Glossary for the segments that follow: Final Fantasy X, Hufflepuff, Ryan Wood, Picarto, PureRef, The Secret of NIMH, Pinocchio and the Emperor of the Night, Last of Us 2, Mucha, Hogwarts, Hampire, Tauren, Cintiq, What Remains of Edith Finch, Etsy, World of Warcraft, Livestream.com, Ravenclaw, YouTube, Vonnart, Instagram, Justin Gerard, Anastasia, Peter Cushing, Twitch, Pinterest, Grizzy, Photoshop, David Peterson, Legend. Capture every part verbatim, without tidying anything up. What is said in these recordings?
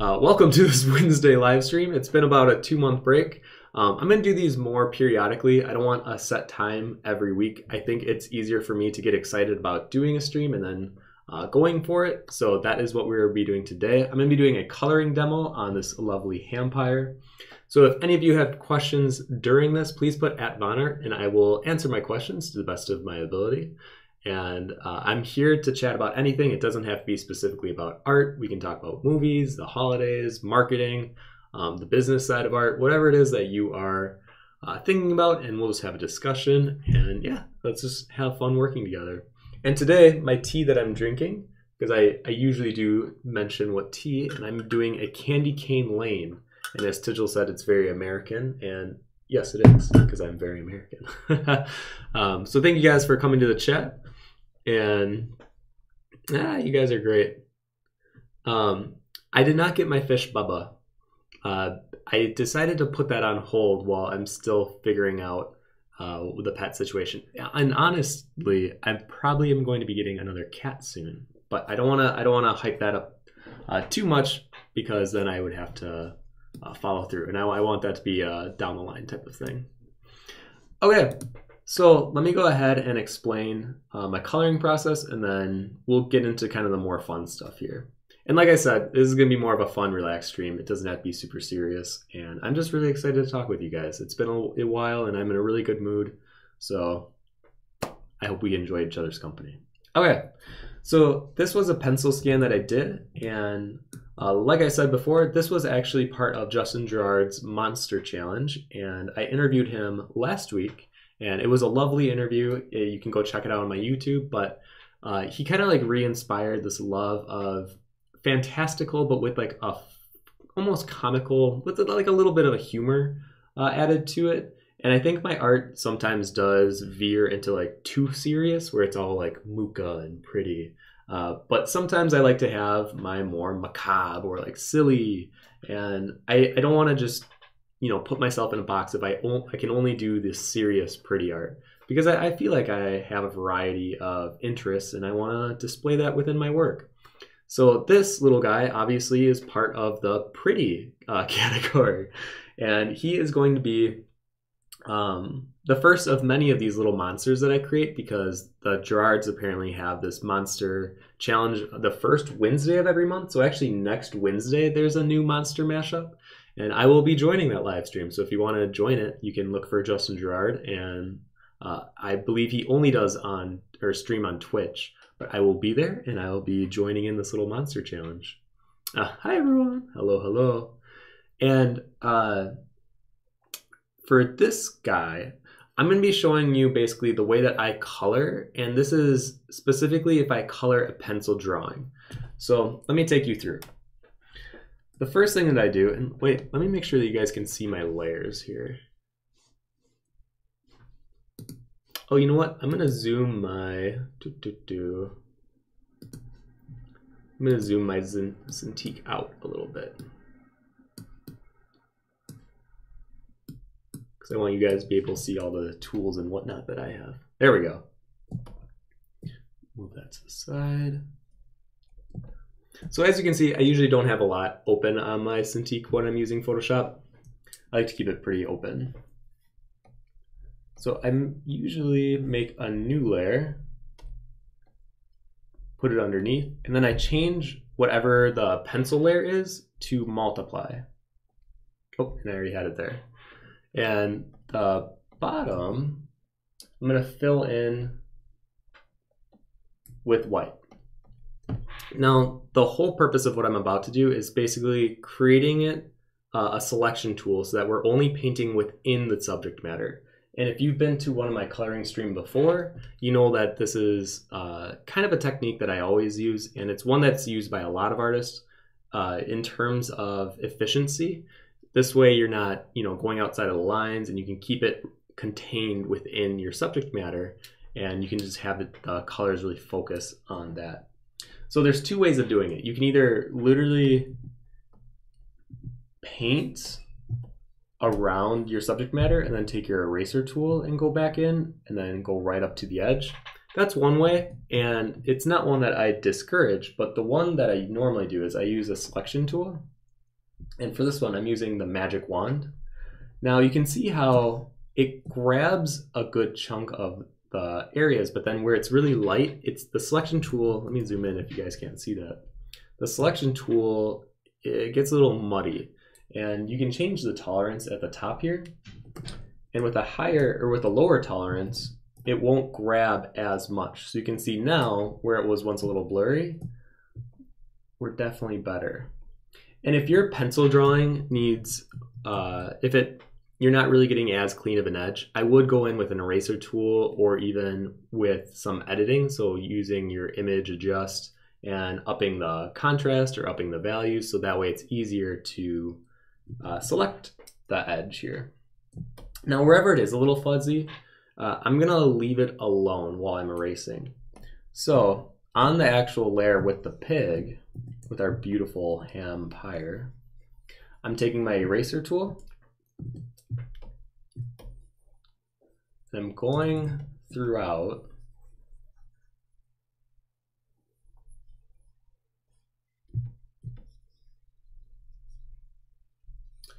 Uh, welcome to this Wednesday live stream. It's been about a two-month break. Um, I'm going to do these more periodically. I don't want a set time every week. I think it's easier for me to get excited about doing a stream and then uh, going for it. So that is what we'll be doing today. I'm going to be doing a coloring demo on this lovely Hampire. So if any of you have questions during this, please put at Vonnart and I will answer my questions to the best of my ability. And uh, I'm here to chat about anything. It doesn't have to be specifically about art. We can talk about movies, the holidays, marketing, um, the business side of art, whatever it is that you are uh, thinking about, and we'll just have a discussion. And yeah, let's just have fun working together. And today, my tea that I'm drinking, because I, I usually do mention what tea, and I'm doing a Candy Cane Lane. And as Tijal said, it's very American, and yes, it is, because I'm very American. um, so thank you guys for coming to the chat. And ah, you guys are great. Um, I did not get my fish baba. Uh, I decided to put that on hold while I'm still figuring out uh, the pet situation. And honestly, I probably am going to be getting another cat soon. But I don't want to. I don't want to hype that up uh, too much, because then I would have to uh, follow through, and I, I want that to be a down the line type of thing. Okay. So let me go ahead and explain uh, my coloring process, and then we'll get into kind of the more fun stuff here. And like I said, this is going to be more of a fun, relaxed stream. It doesn't have to be super serious, and I'm just really excited to talk with you guys. It's been a while, and I'm in a really good mood, so I hope we enjoy each other's company. Okay, so this was a pencil scan that I did, and uh, like I said before, this was actually part of Justin Gerard's Monster Challenge, and I interviewed him last week. And it was a lovely interview. You can go check it out on my YouTube. But uh, he kind of like re-inspired this love of fantastical, but with like a almost comical, with like a little bit of a humor uh, added to it. And I think my art sometimes does veer into like too serious, where it's all like mooka and pretty. Uh, but sometimes I like to have my more macabre or like silly. And I, I don't want to just, you know, put myself in a box if I, I can only do this serious pretty art, because I, I feel like I have a variety of interests and I want to display that within my work. So this little guy obviously is part of the pretty uh, category, and he is going to be um, the first of many of these little monsters that I create, because the Gerards apparently have this monster challenge the first Wednesday of every month. So actually next Wednesday there's a new monster mashup. And I will be joining that live stream. So if you want to join it, you can look for Justin Gerard. And uh, I believe he only does on or stream on Twitch. But I will be there, and I will be joining in this little monster challenge. Uh, hi, everyone. Hello, hello. And uh, for this guy, I'm going to be showing you basically the way that I color. And this is specifically if I color a pencil drawing. So let me take you through. The first thing that I do, and wait, let me make sure that you guys can see my layers here. Oh, you know what? I'm gonna zoom my do, do, do. I'm gonna zoom my Cintiq out a little bit, because I want you guys to be able to see all the tools and whatnot that I have. There we go. Move that to the side. So as you can see, I usually don't have a lot open on my Cintiq when I'm using Photoshop. I like to keep it pretty open. So I usually make a new layer, put it underneath, and then I change whatever the pencil layer is to multiply. Oh, and I already had it there. And the bottom, I'm going to fill in with white. Now, the whole purpose of what I'm about to do is basically creating it uh, a selection tool so that we're only painting within the subject matter. And if you've been to one of my coloring streams before, you know that this is uh, kind of a technique that I always use, and it's one that's used by a lot of artists uh, in terms of efficiency. This way you're not, you know, going outside of the lines, and you can keep it contained within your subject matter, and you can just have the uh, colors really focus on that. So there's two ways of doing it. You can either literally paint around your subject matter and then take your eraser tool and go back in and then go right up to the edge. That's one way, and it's not one that I discourage, but the one that I normally do is I use a selection tool And for this one, I'm using the magic wand. Now you can see how it grabs a good chunk of the areas, but then where it's really light, it's the selection tool. Let me zoom in if you guys can't see that. The selection tool, it gets a little muddy, and you can change the tolerance at the top here. And with a higher or with a lower tolerance, it won't grab as much. So you can see now where it was once a little blurry, we're definitely better. And if your pencil drawing needs, uh, if it you're not really getting as clean of an edge, I would go in with an eraser tool or even with some editing. So using your image adjust and upping the contrast or upping the value, so that way it's easier to uh, select the edge here. Now wherever it is a little fuzzy, uh, I'm gonna leave it alone while I'm erasing. So on the actual layer with the pig, with our beautiful Hampire, I'm taking my eraser tool. I'm going throughout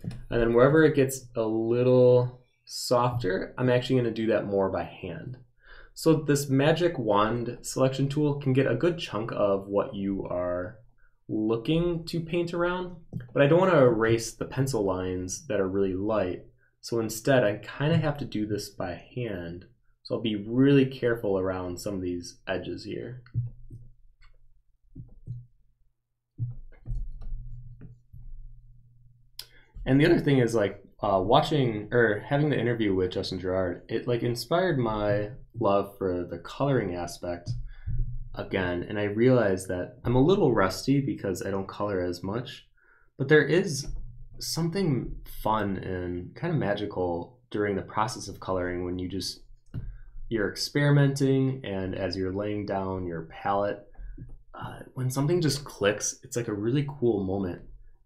and then wherever it gets a little softer, I'm actually going to do that more by hand. So this magic wand selection tool can get a good chunk of what you are looking to paint around, but I don't want to erase the pencil lines that are really light. So instead, I kind of have to do this by hand. So I'll be really careful around some of these edges here. And the other thing is, like, uh, watching or having the interview with Justin Gerard, it like inspired my love for the coloring aspect again. And I realized that I'm a little rusty because I don't color as much, but there is something fun and kind of magical during the process of coloring when you just you're experimenting, and as you're laying down your palette, uh, when something just clicks, it's like a really cool moment.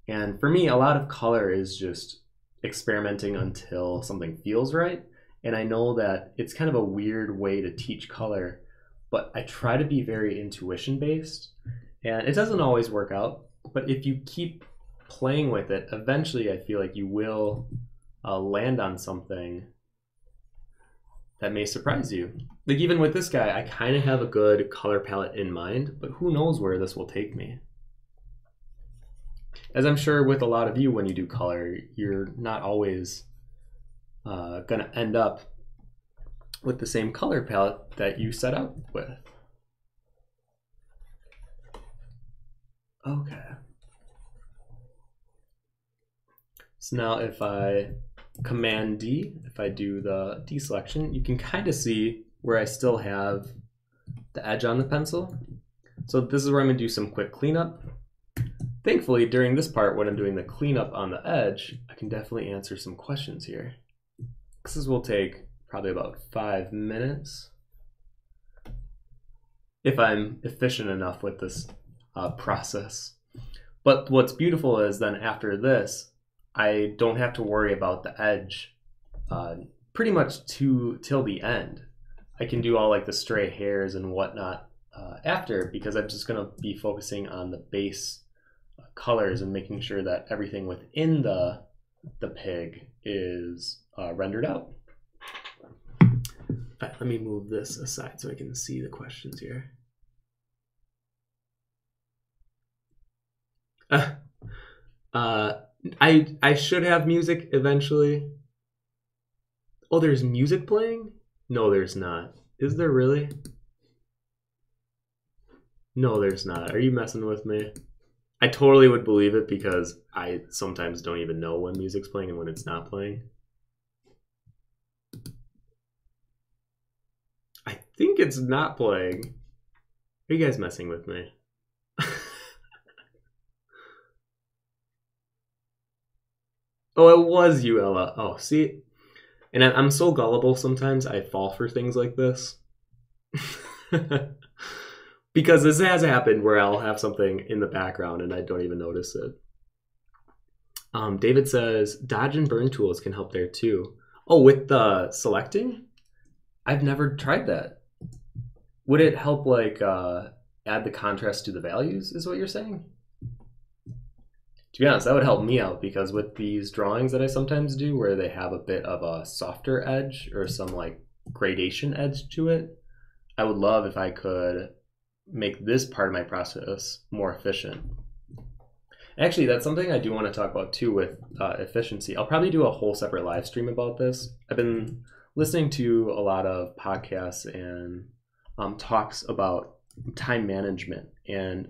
And for me, a lot of color is just experimenting until something feels right. And I know that it's kind of a weird way to teach color, but I try to be very intuition based, and it doesn't always work out, but if you keep playing with it, eventually I feel like you will uh, land on something that may surprise you. Like even with this guy, I kind of have a good color palette in mind, but who knows where this will take me. As I'm sure with a lot of you, when you do color, you're not always uh, gonna end up with the same color palette that you set out with. Okay. So now if I command D, if I do the D selection, you can kind of see where I still have the edge on the pencil. So this is where I'm gonna do some quick cleanup. Thankfully, during this part, when I'm doing the cleanup on the edge, I can definitely answer some questions here. This will take probably about five minutes if I'm efficient enough with this uh, process. But what's beautiful is then after this, I don't have to worry about the edge uh, pretty much to till the end. I can do all like the stray hairs and whatnot uh, after, because I'm just gonna be focusing on the base colors and making sure that everything within the the pig is uh, rendered out. All right, let me move this aside so I can see the questions here. Uh, uh, I I should have music eventually. Oh, there's music playing? No, there's not. Is there really? No, there's not. Are you messing with me? I totally would believe it, because I sometimes don't even know when music's playing and when it's not playing. I think it's not playing. Are you guys messing with me? Oh, it was you, Ella. Oh, see? And I'm so gullible sometimes, I fall for things like this. Because this has happened where I'll have something in the background and I don't even notice it. Um, David says, dodge and burn tools can help there too. Oh, with the selecting? I've never tried that. Would it help like uh, add the contrast to the values is what you're saying? to be honest, that would help me out, because with these drawings that I sometimes do where they have a bit of a softer edge or some like gradation edge to it, I would love if I could make this part of my process more efficient. Actually, that's something I do want to talk about too with uh, efficiency. I'll probably do a whole separate live stream about this. I've been listening to a lot of podcasts and um, talks about time management, and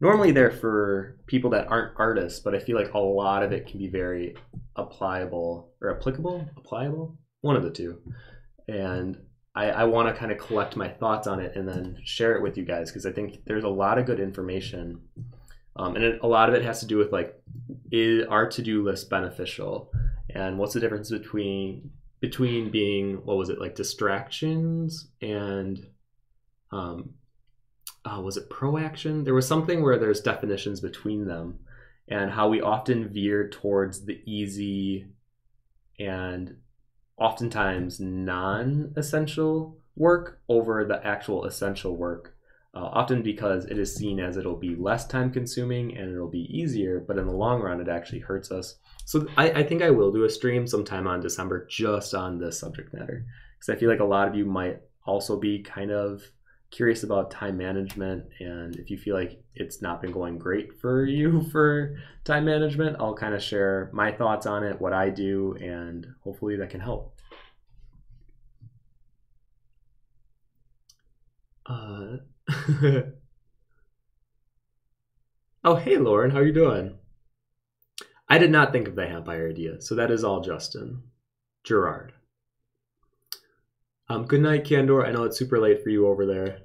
normally they're for people that aren't artists, but I feel like a lot of it can be very applicable or applicable, applicable, one of the two. And I, I want to kind of collect my thoughts on it and then share it with you guys, because I think there's a lot of good information. Um, and it, a lot of it has to do with like, is our to-do list beneficial, and what's the difference between between being, what was it, like distractions and um, uh, was it proaction? There was something where there's definitions between them, and how we often veer towards the easy and oftentimes non-essential work over the actual essential work. Uh, often because it is seen as it'll be less time consuming and it'll be easier, but in the long run it actually hurts us. So I, I think I will do a stream sometime on December just on this subject matter, because I feel like a lot of you might also be kind of curious about time management, and if you feel like it's not been going great for you for time management, I'll kind of share my thoughts on it, what I do, and hopefully that can help. Uh, oh, hey Lauren, how are you doing? I did not think of the Hampire idea, so that is all Justin Gerard. Um, good night, Candor. I know it's super late for you over there.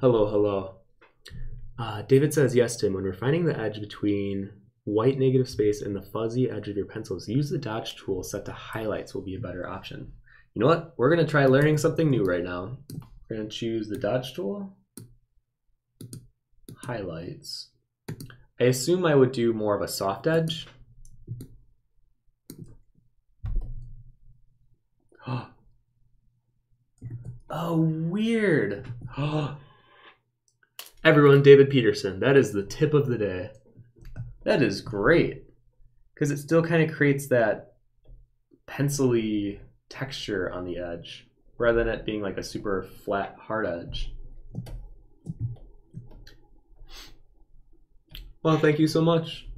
Hello, hello. Uh, David says, yes, Tim, when refining the edge between white negative space and the fuzzy edge of your pencils, use the dodge tool set to highlights will be a better option. You know what? We're going to try learning something new right now. We're going to choose the dodge tool, highlights. I assume I would do more of a soft edge. Oh, oh weird. Oh. Everyone, David Peterson. That is the tip of the day. That is great, because it still kind of creates that pencil-y texture on the edge rather than it being like a super flat hard edge. Well, thank you so much.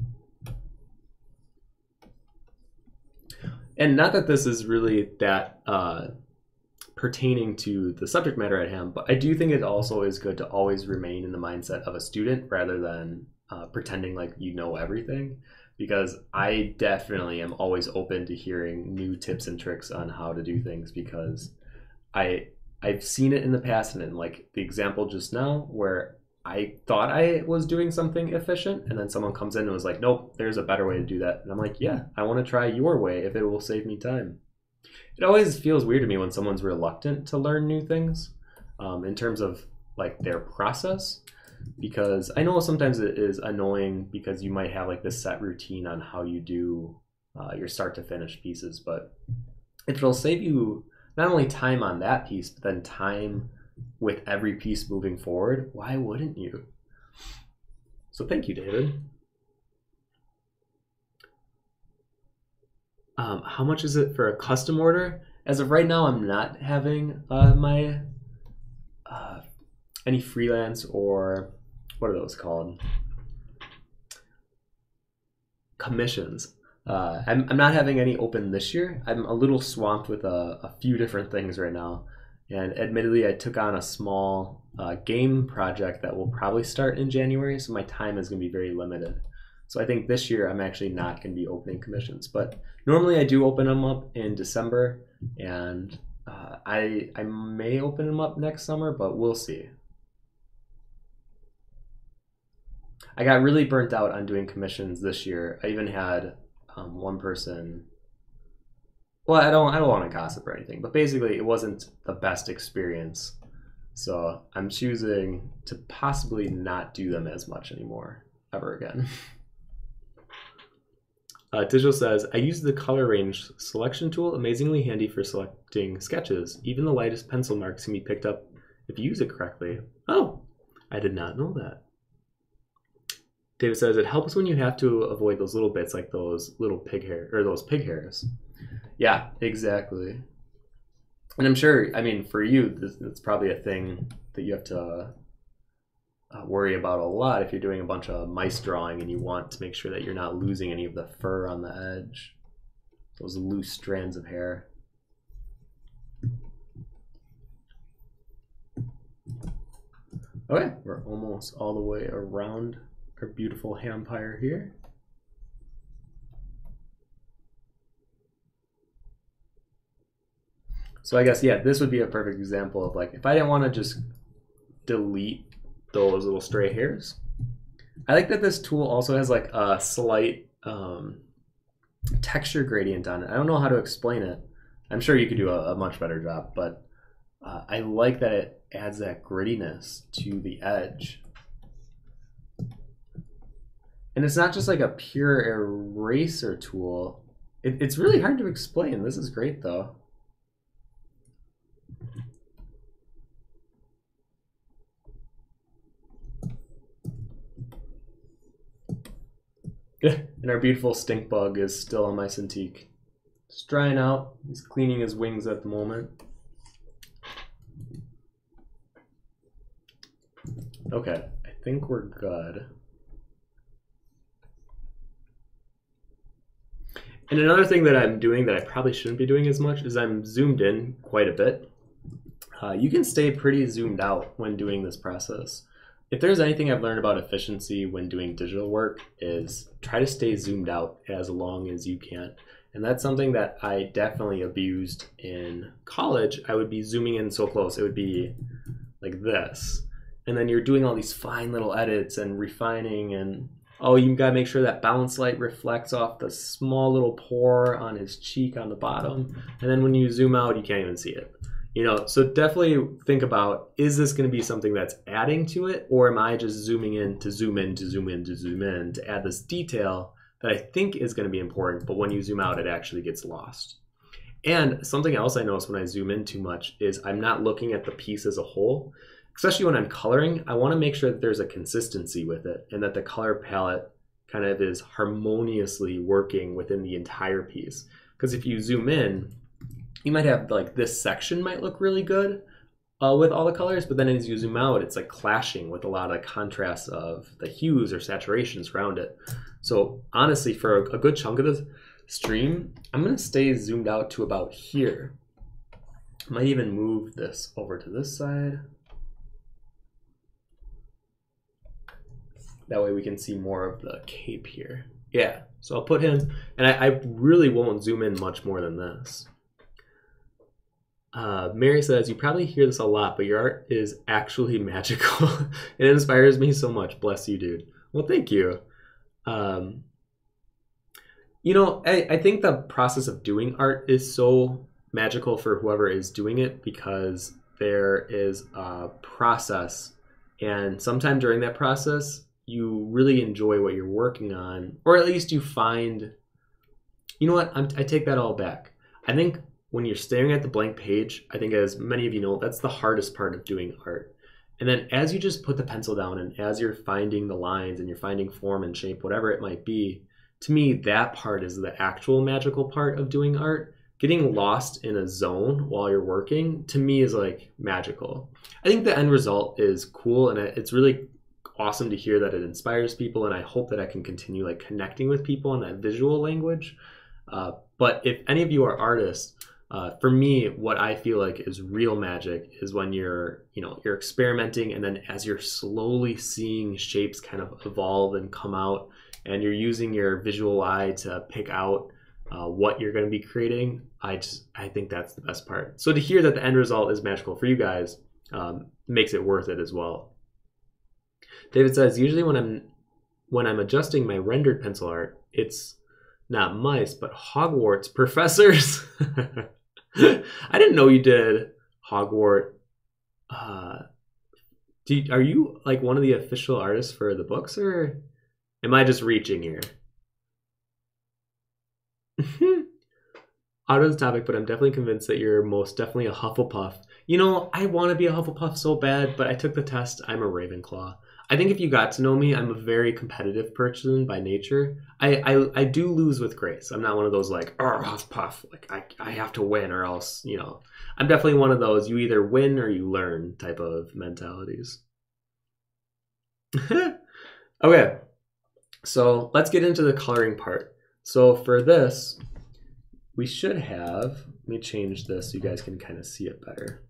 And not that this is really that uh, pertaining to the subject matter at hand, but I do think it also is good to always remain in the mindset of a student rather than uh, pretending like you know everything, because I definitely am always open to hearing new tips and tricks on how to do things, because I, I've seen it in the past, and in like the example just now where I thought I was doing something efficient, and then someone comes in and was like, nope, there's a better way to do that. And I'm like, yeah, I want to try your way if it will save me time. It always feels weird to me when someone's reluctant to learn new things um, in terms of like their process, because I know sometimes it is annoying because you might have like this set routine on how you do uh, your start to finish pieces, but if it'll save you not only time on that piece, but then time with every piece moving forward, why wouldn't you? So thank you, David. Um, how much is it for a custom order? As of right now, I'm not having uh, my uh, any freelance or what are those called? Commissions. Uh, I'm, I'm not having any open this year. I'm a little swamped with a, a few different things right now. And admittedly, I took on a small uh, game project that will probably start in January, so my time is going to be very limited. So I think this year I'm actually not going to be opening commissions. But normally I do open them up in December, and uh, I, I may open them up next summer, but we'll see. I got really burnt out on doing commissions this year. I even had um, one person... Well, I don't I don't want to gossip or anything, but basically it wasn't the best experience. So I'm choosing to possibly not do them as much anymore, ever again. Uh, Digital says, I use the color range selection tool, amazingly handy for selecting sketches. Even the lightest pencil marks can be picked up if you use it correctly. Oh, I did not know that. David says, it helps when you have to avoid those little bits, like those little pig hair, or those pig hairs. Yeah, exactly. And I'm sure, I mean, for you, this, it's probably a thing that you have to uh, worry about a lot if you're doing a bunch of mice drawing and you want to make sure that you're not losing any of the fur on the edge, those loose strands of hair. Okay, we're almost all the way around our beautiful Hampire here. So I guess, yeah, this would be a perfect example of, like, if I didn't want to just delete those little stray hairs. I like that this tool also has like a slight um, texture gradient on it. I don't know how to explain it. I'm sure you could do a, a much better job, but uh, I like that it adds that grittiness to the edge. And it's not just like a pure eraser tool. It, it's really hard to explain. This is great though. And our beautiful stink bug is still on my Cintiq. Just drying out. He's cleaning his wings at the moment. Okay, I think we're good. And another thing that I'm doing that I probably shouldn't be doing as much is I'm zoomed in quite a bit. Uh, you can stay pretty zoomed out when doing this process. If there's anything I've learned about efficiency when doing digital work is try to stay zoomed out as long as you can. And that's something that I definitely abused in college. I would be zooming in so close. It would be like this. And then you're doing all these fine little edits and refining, and oh, you gotta make sure that bounce light reflects off the small little pore on his cheek on the bottom. And then when you zoom out, you can't even see it. You know, so definitely think about, is this going to be something that's adding to it, or am I just zooming in to zoom in to zoom in to zoom in to add this detail that I think is going to be important, but when you zoom out, it actually gets lost. And something else I notice when I zoom in too much is I'm not looking at the piece as a whole, especially when I'm coloring. I want to make sure that there's a consistency with it and that the color palette kind of is harmoniously working within the entire piece. Because if you zoom in, you might have like this section might look really good uh, with all the colors, but then as you zoom out, it's like clashing with a lot of contrasts of the hues or saturations around it. So honestly, for a good chunk of this stream, I'm gonna stay zoomed out to about here. I might even move this over to this side. That way we can see more of the cape here. Yeah, so I'll put him, and I, I really won't zoom in much more than this. Uh, Mary says, you probably hear this a lot, but your art is actually magical. It inspires me so much. Bless you, dude. Well, thank you. Um, you know, I, I think the process of doing art is so magical for whoever is doing it, because there is a process. And sometime during that process, you really enjoy what you're working on, or at least you find, you know what, I'm, I take that all back. I think when you're staring at the blank page, I think as many of you know, that's the hardest part of doing art. And then as you just put the pencil down and as you're finding the lines and you're finding form and shape, whatever it might be, to me, that part is the actual magical part of doing art. Getting lost in a zone while you're working, to me, is like magical. I think the end result is cool, and it's really awesome to hear that it inspires people, and I hope that I can continue like connecting with people in that visual language. Uh, but if any of you are artists, Uh, for me, what I feel like is real magic is when you're, you know, you're experimenting, and then as you're slowly seeing shapes kind of evolve and come out, and you're using your visual eye to pick out uh, what you're going to be creating. I just, I think that's the best part. So to hear that the end result is magical for you guys um, makes it worth it as well. David says, usually when I'm when I'm adjusting my rendered pencil art, it's not mice but Hogwarts professors. I didn't know you did Hogwarts. Uh, do you, are you like one of the official artists for the books, or am I just reaching here? Out of the topic, but I'm definitely convinced that you're most definitely a Hufflepuff. You know, I want to be a Hufflepuff so bad, but I took the test. I'm a Ravenclaw. I think if you got to know me, I'm a very competitive person by nature. I, I, I do lose with grace. I'm not one of those like, oh, Hufflepuff, like I, I have to win or else, you know. I'm definitely one of those you either win or you learn type of mentalities. Okay, so let's get into the coloring part. So for this, we should have, let me change this so you guys can kind of see it better.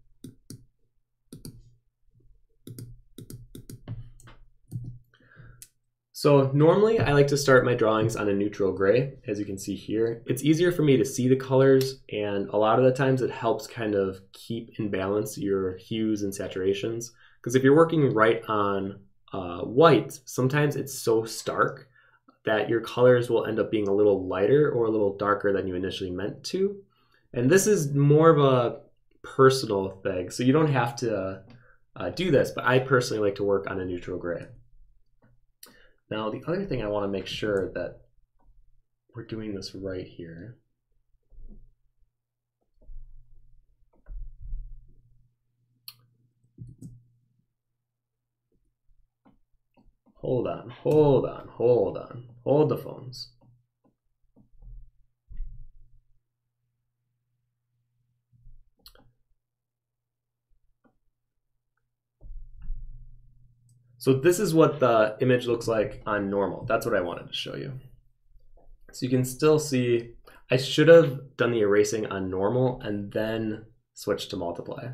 So normally I like to start my drawings on a neutral gray, as you can see here. It's easier for me to see the colors, and a lot of the times it helps kind of keep in balance your hues and saturations. Because if you're working right on uh, white, sometimes it's so stark that your colors will end up being a little lighter or a little darker than you initially meant to. And this is more of a personal thing, so you don't have to uh, do this, but I personally like to work on a neutral gray. Now, the other thing I want to make sure that we're doing this right here. Hold on, hold on, hold on, hold the phones. So this is what the image looks like on normal. That's what I wanted to show you. So you can still see, I should have done the erasing on normal and then switched to multiply.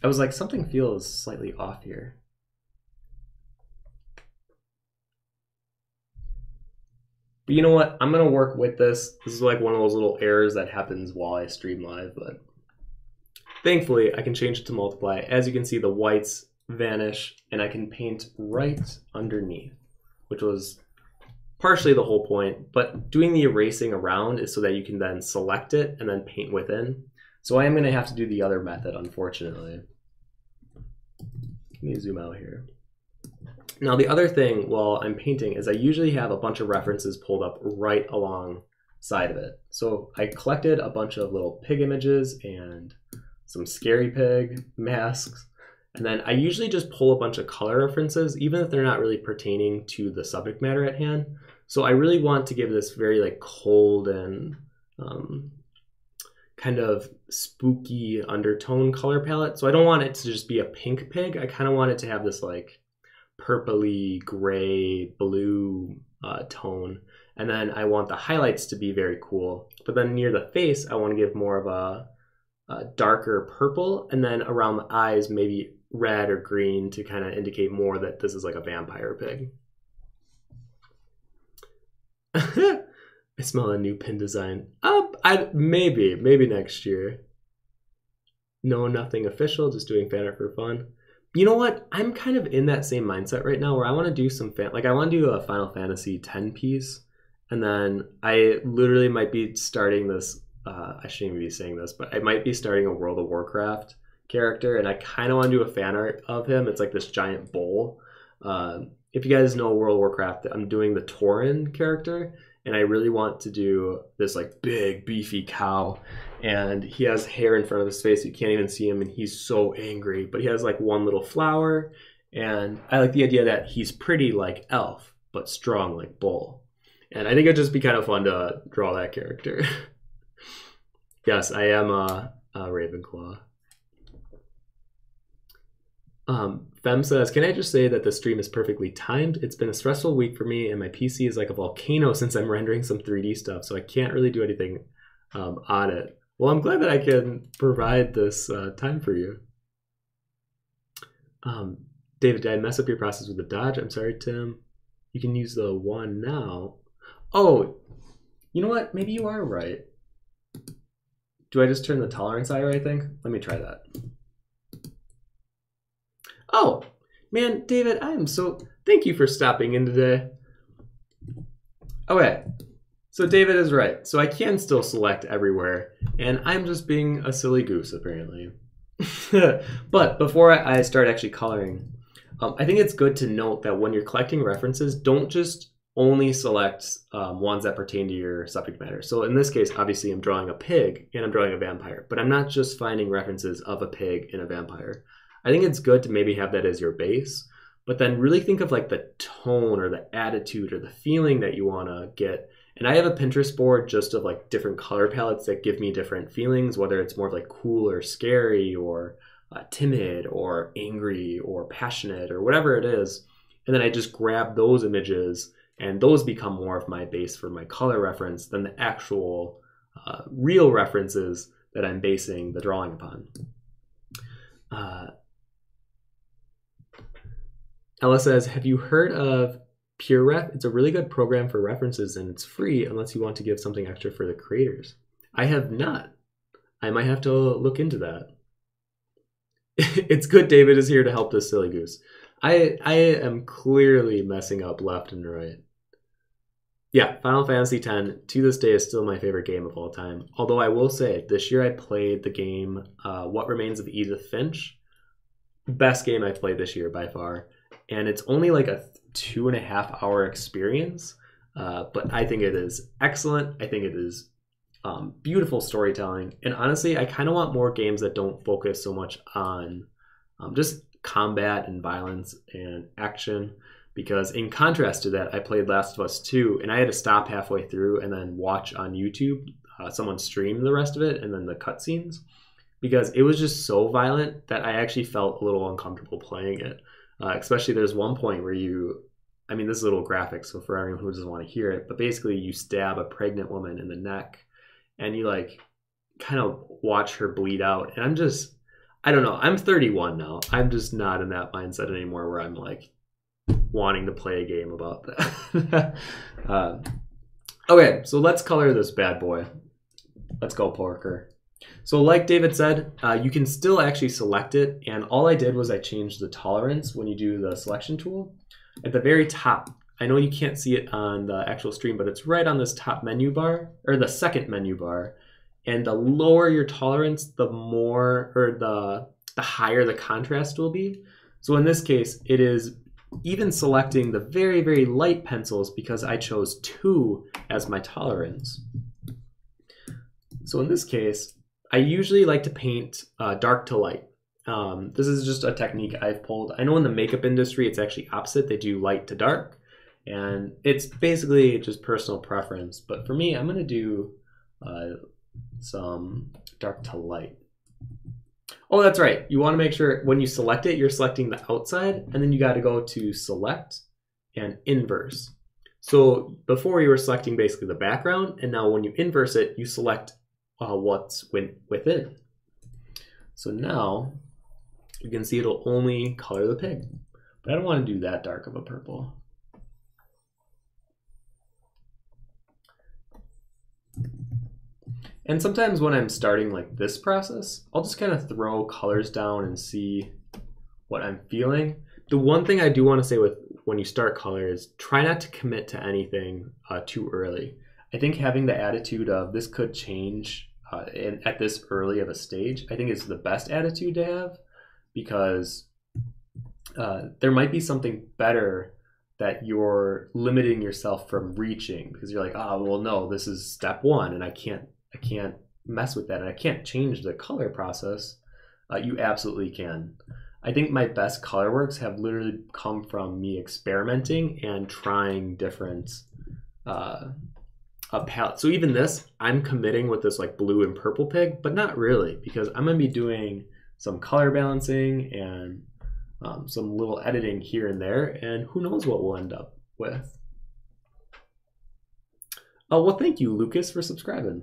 I was like, something feels slightly off here. But you know what? I'm gonna work with this. This is like one of those little errors that happens while I stream live, but thankfully I can change it to multiply. As you can see, the whites vanish, and I can paint right underneath, which was partially the whole point, but doing the erasing around is so that you can then select it and then paint within. So I am going to have to do the other method, unfortunately. Let me zoom out here. Now the other thing while I'm painting is I usually have a bunch of references pulled up right alongside of it. So I collected a bunch of little pig images and some scary pig masks. And then I usually just pull a bunch of color references, even if they're not really pertaining to the subject matter at hand. So I really want to give this very like cold and um, kind of spooky undertone color palette. So I don't want it to just be a pink pig. I kind of want it to have this like purpley, gray, blue uh, tone. And then I want the highlights to be very cool. But then near the face, I want to give more of a, a darker purple. And then around the eyes, maybe red or green to kind of indicate more that this is like a vampire pig. I smell a new pin design. Up, oh, I maybe, maybe next year. No, nothing official, just doing fan art for fun. You know what? I'm kind of in that same mindset right now where I want to do some fan, like I want to do a Final Fantasy X piece, and then I literally might be starting this. Uh, I shouldn't even be saying this, but I might be starting a World of Warcraft character, and I kind of want to do a fan art of him. It's like this giant bowl. Uh, if you guys know World of Warcraft, I'm doing the Tauren character, and I really want to do this like big beefy cow, and he has hair in front of his face, you can't even see him, and he's so angry, but he has like one little flower, and I like the idea that he's pretty like elf but strong like bull, and I think it'd just be kind of fun to draw that character. Yes, I am a, a Ravenclaw. Um, Fem says, can I just say that the stream is perfectly timed? It's been a stressful week for me, and my P C is like a volcano since I'm rendering some three D stuff, so I can't really do anything um, on it. Well, I'm glad that I can provide this uh, time for you. Um, David, did I mess up your process with the dodge? I'm sorry, Tim. You can use the one now. Oh, you know what? Maybe you are right. Do I just turn the tolerance higher, I think? Let me try that. Oh, man, David, I am so... Thank you for stopping in today. Okay, so David is right. So I can still select everywhere, and I'm just being a silly goose, apparently. But before I start actually coloring, um, I think it's good to note that when you're collecting references, don't just only select um, ones that pertain to your subject matter. So in this case, obviously I'm drawing a pig and I'm drawing a vampire, but I'm not just finding references of a pig and a vampire. I think it's good to maybe have that as your base, but then really think of like the tone or the attitude or the feeling that you want to get. And I have a Pinterest board just of like different color palettes that give me different feelings, whether it's more of like cool or scary or uh, timid or angry or passionate or whatever it is. And then I just grab those images, and those become more of my base for my color reference than the actual uh, real references that I'm basing the drawing upon. Uh, Ella says, have you heard of PureRef? It's a really good program for references, and it's free unless you want to give something extra for the creators. I have not. I might have to look into that. It's good David is here to help this silly goose. I, I am clearly messing up left and right. Yeah, Final Fantasy X to this day is still my favorite game of all time. Although I will say, this year I played the game uh, What Remains of Edith Finch. Best game I've played this year by far. And it's only like a two and a half hour experience. Uh, but I think it is excellent. I think it is um, beautiful storytelling. And honestly, I kind of want more games that don't focus so much on um, just combat and violence and action, because in contrast to that, I played Last of Us two, and I had to stop halfway through and then watch on YouTube uh, someone stream the rest of it and then the cutscenes, because it was just so violent that I actually felt a little uncomfortable playing it. Uh, especially there's one point where you, I mean, this is a little graphic, so for everyone who doesn't want to hear it, but basically you stab a pregnant woman in the neck and you like kind of watch her bleed out. And I'm just, I don't know, I'm thirty-one now. I'm just not in that mindset anymore where I'm like wanting to play a game about that. uh, okay, so let's color this bad boy. Let's go, Porker. So like David said, uh, you can still actually select it. And all I did was I changed the tolerance when you do the selection tool. At the very top, I know you can't see it on the actual stream, but it's right on this top menu bar, or the second menu bar. And the lower your tolerance, the more, or the, the higher the contrast will be. So in this case, it is even selecting the very, very light pencils because I chose two as my tolerance. So in this case, I usually like to paint uh, dark to light. Um, this is just a technique I've pulled. I know in the makeup industry, it's actually opposite. They do light to dark. And it's basically just personal preference. But for me, I'm going to do uh, some dark to light. Oh, that's right. You want to make sure when you select it, you're selecting the outside, and then you got to go to select and inverse. So before you were selecting basically the background, and now when you inverse it, you select uh, what's within. So now you can see it'll only color the pig, but I don't want to do that dark of a purple. And sometimes when I'm starting like this process, I'll just kind of throw colors down and see what I'm feeling. The one thing I do want to say with when you start color is try not to commit to anything uh, too early. I think having the attitude of this could change uh, and at this early of a stage, I think is the best attitude to have, because uh, there might be something better that you're limiting yourself from reaching, because you're like, oh, well, no, this is step one and I can't I can't mess with that, and I can't change the color process. Uh, you absolutely can. I think my best color works have literally come from me experimenting and trying different uh, a palette. So even this, I'm committing with this like blue and purple pig, but not really, because I'm gonna be doing some color balancing and um, some little editing here and there, and who knows what we'll end up with. Oh, well, thank you, Lucas, for subscribing.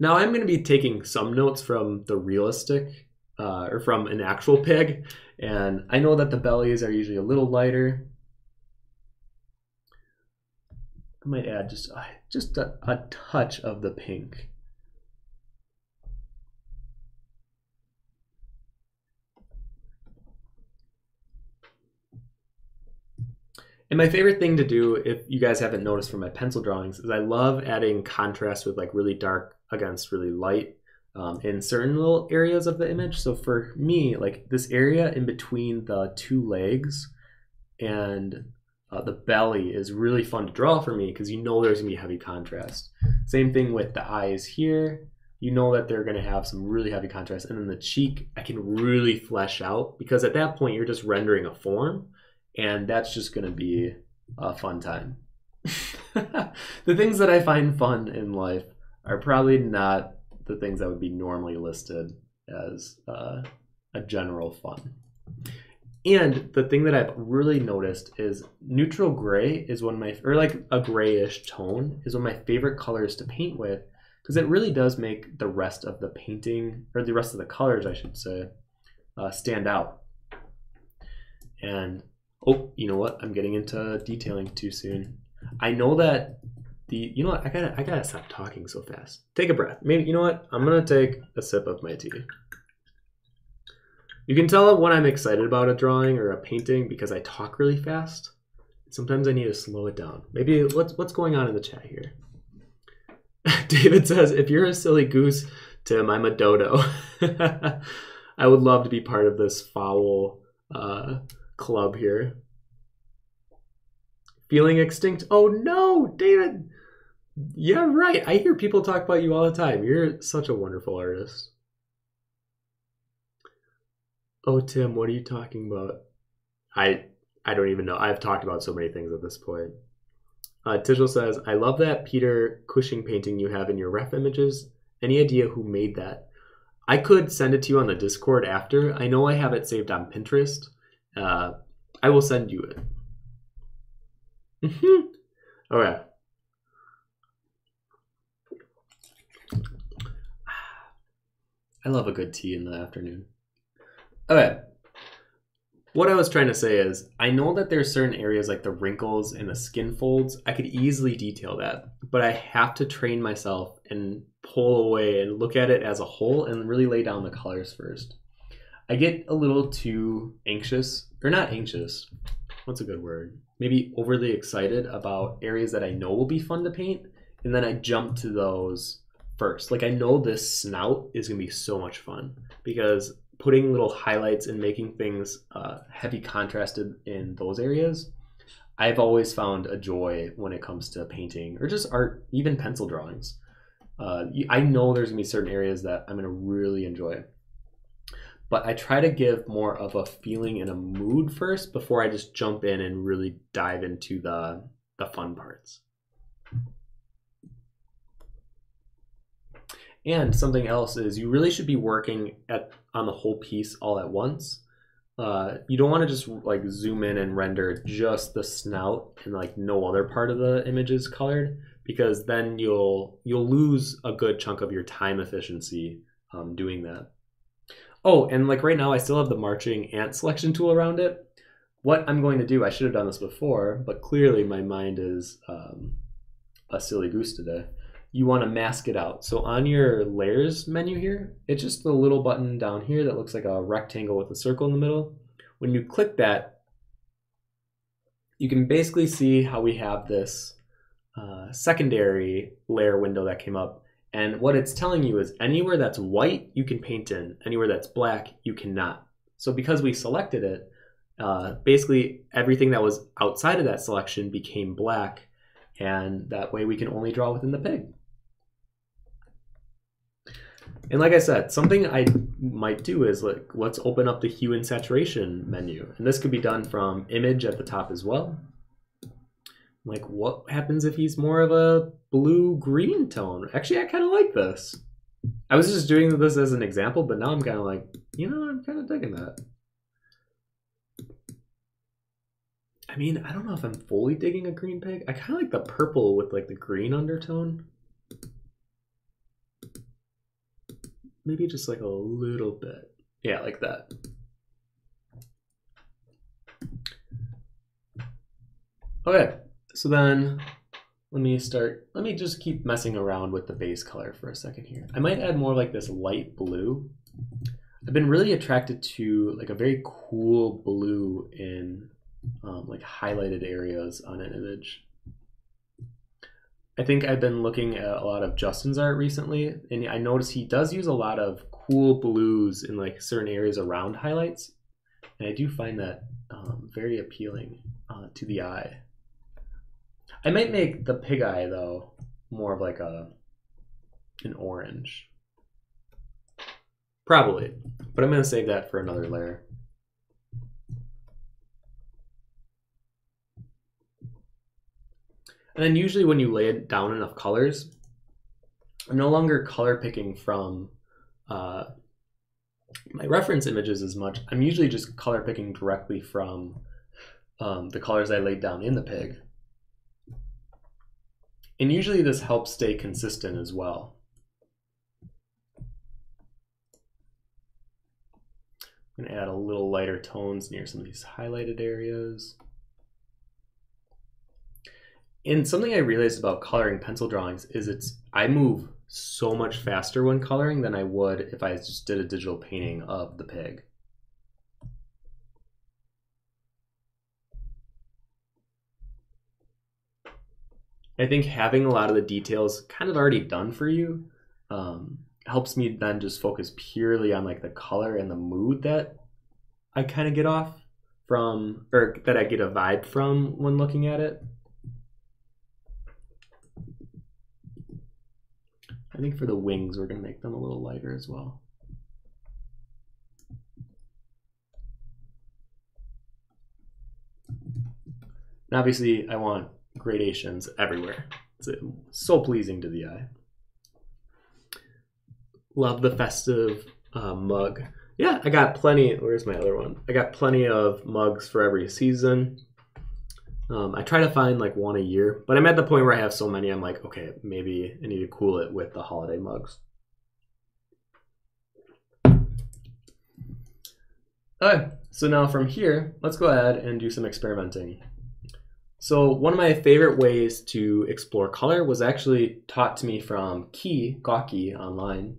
Now I'm going to be taking some notes from the realistic, uh, or from an actual pig, and I know that the bellies are usually a little lighter. I might add just, uh, just a, a touch of the pink. And my favorite thing to do, if you guys haven't noticed from my pencil drawings, is I love adding contrast with like really dark against really light um, in certain little areas of the image. So for me, like this area in between the two legs and uh, the belly is really fun to draw for me, because you know there's gonna be heavy contrast. Same thing with the eyes here. you know that they're going to have some really heavy contrast. And then the cheek, I can really flesh out, because at that point you're just rendering a form, and that's just going to be a fun time. The things that I find fun in life are probably not the things that would be normally listed as uh, a general fun. And the thing that I've really noticed is neutral gray is one of my, or like a grayish tone is one of my favorite colors to paint with, because it really does make the rest of the painting, or the rest of the colors, I should say, uh, stand out. And, oh, you know what? I'm getting into detailing too soon. I know that the, you know what? I gotta, I gotta stop talking so fast. Take a breath. Maybe, you know what? I'm gonna take a sip of my tea. You can tell when I'm excited about a drawing or a painting because I talk really fast. Sometimes I need to slow it down. Maybe what's what's going on in the chat here? David says, if you're a silly goose, Tim, I'm a dodo. I would love to be part of this fowl uh, club here. Feeling extinct? Oh no, David. Yeah, right. I hear people talk about you all the time. You're such a wonderful artist. Oh, Tim, what are you talking about? I I don't even know. I've talked about so many things at this point. Uh, Tishel says, I love that Peter Cushing painting you have in your ref images. Any idea who made that? I could send it to you on the Discord after. I know I have it saved on Pinterest. Uh, I will send you it. All right. I love a good tea in the afternoon. Okay, what I was trying to say is, I know that there's certain areas like the wrinkles and the skin folds, I could easily detail that, but I have to train myself and pull away and look at it as a whole and really lay down the colors first. I get a little too anxious, or not anxious, what's a good word? Maybe overly excited about areas that I know will be fun to paint, and then I jump to those first. Like I know this snout is gonna be so much fun because putting little highlights and making things uh, heavy contrasted in those areas, I've always found a joy when it comes to painting or just art, even pencil drawings. Uh, I know there's gonna be certain areas that I'm gonna really enjoy, but I try to give more of a feeling and a mood first before I just jump in and really dive into the, the fun parts. And something else is you really should be working at on the whole piece all at once. Uh, you don't want to just like zoom in and render just the snout and like no other part of the image is colored, because then you'll you'll lose a good chunk of your time efficiency um, doing that. Oh, and like right now I still have the marching ant selection tool around it. What I'm going to do, I should have done this before, but clearly my mind is um, a silly goose today. You want to mask it out. So on your layers menu here, it's just the little button down here that looks like a rectangle with a circle in the middle. When you click that, you can basically see how we have this uh, secondary layer window that came up. And what it's telling you is anywhere that's white, you can paint in. Anywhere that's black, you cannot. So because we selected it, uh, basically everything that was outside of that selection became black. And that way we can only draw within the pig. And like I said, something I might do is like, let's open up the hue and saturation menu. And this could be done from image at the top as well. Like what happens if he's more of a blue-green tone? Actually, I kind of like this. I was just doing this as an example, but now I'm kind of like, you know, I'm kind of digging that. I mean, I don't know if I'm fully digging a green pig. I kind of like the purple with like the green undertone. Maybe just like a little bit. Yeah, like that. Okay, so then let me start, let me just keep messing around with the base color for a second here. I might add more like this light blue. I've been really attracted to like a very cool blue in Um, like highlighted areas on an image. I think I've been looking at a lot of Justin's art recently, and I noticed he does use a lot of cool blues in like certain areas around highlights, and I do find that um, very appealing uh, to the eye. I might make the pig eye though more of like a an orange. Probably, but I'm gonna save that for another layer. And then usually when you lay it down enough colors, I'm no longer color picking from uh, my reference images as much. I'm usually just color picking directly from um, the colors I laid down in the pig. And usually this helps stay consistent as well. I'm gonna add a little lighter tones near some of these highlighted areas. And something I realized about coloring pencil drawings is it's I move so much faster when coloring than I would if I just did a digital painting of the pig. I think having a lot of the details kind of already done for you um, helps me then just focus purely on like the color and the mood that I kind of get off from, or that I get a vibe from when looking at it. I think for the wings, we're gonna make them a little lighter as well. And obviously I want gradations everywhere. It's so pleasing to the eye. Love the festive uh, mug. Yeah, I got plenty, where's my other one? I got plenty of mugs for every season. Um, I try to find like one a year, but I'm at the point where I have so many, I'm like, okay, maybe I need to cool it with the holiday mugs. Okay, so now from here, let's go ahead and do some experimenting. So one of my favorite ways to explore color was actually taught to me from Key, Gawky online.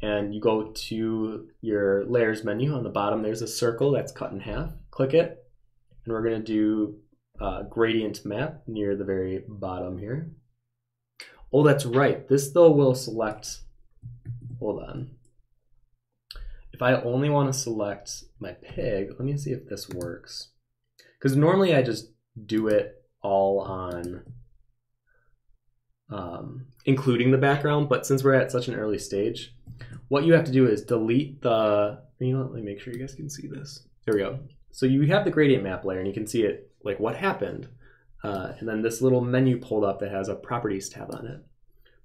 And you go to your layers menu. On the bottom, there's a circle that's cut in half. Click it, and we're gonna do Uh, gradient map near the very bottom here. Oh, that's right. This though will select, hold on. If I only want to select my pig, let me see if this works. Because normally I just do it all on, um, including the background, but since we're at such an early stage, what you have to do is delete the, you know, let me make sure you guys can see this. There we go. So you have the gradient map layer and you can see it like what happened. Uh, and then this little menu pulled up that has a properties tab on it.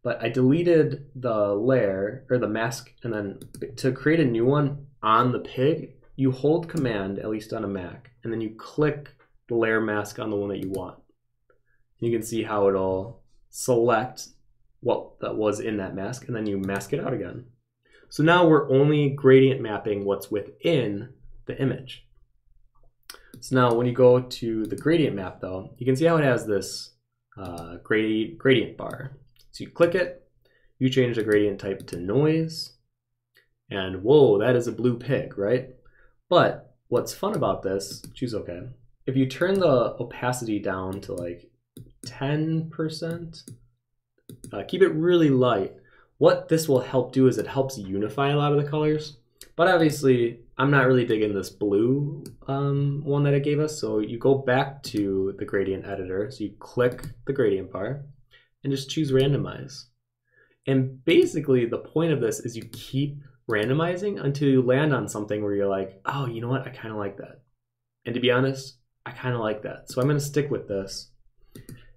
But I deleted the layer or the mask, and then to create a new one on the pig, you hold command, at least on a Mac, and then you click the layer mask on the one that you want. You can see how it'll select what that was in that mask, and then you mask it out again. So now we're only gradient mapping what's within the image. So now when you go to the gradient map though, you can see how it has this uh, gradi gradient bar. So you click it, you change the gradient type to noise, and whoa, that is a blue pig, right? But what's fun about this, choose okay, if you turn the opacity down to like ten percent, uh, keep it really light, what this will help do is it helps unify a lot of the colors, but obviously, I'm not really digging this blue um, one that it gave us, so you go back to the gradient editor, so you click the gradient bar, and just choose randomize. And basically the point of this is you keep randomizing until you land on something where you're like, oh, you know what, I kind of like that. And to be honest, I kind of like that, so I'm gonna stick with this.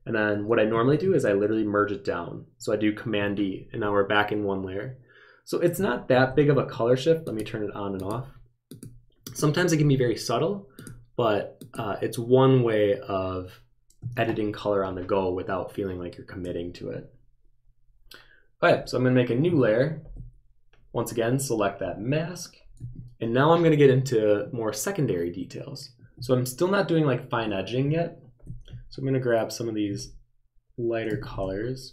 And then what I normally do is I literally merge it down. So I do Command D, and now we're back in one layer. So it's not that big of a color shift. Let me turn it on and off. Sometimes it can be very subtle, but uh, it's one way of editing color on the go without feeling like you're committing to it. All right, so I'm gonna make a new layer. Once again, select that mask. And now I'm gonna get into more secondary details. So I'm still not doing like fine edging yet. So I'm gonna grab some of these lighter colors.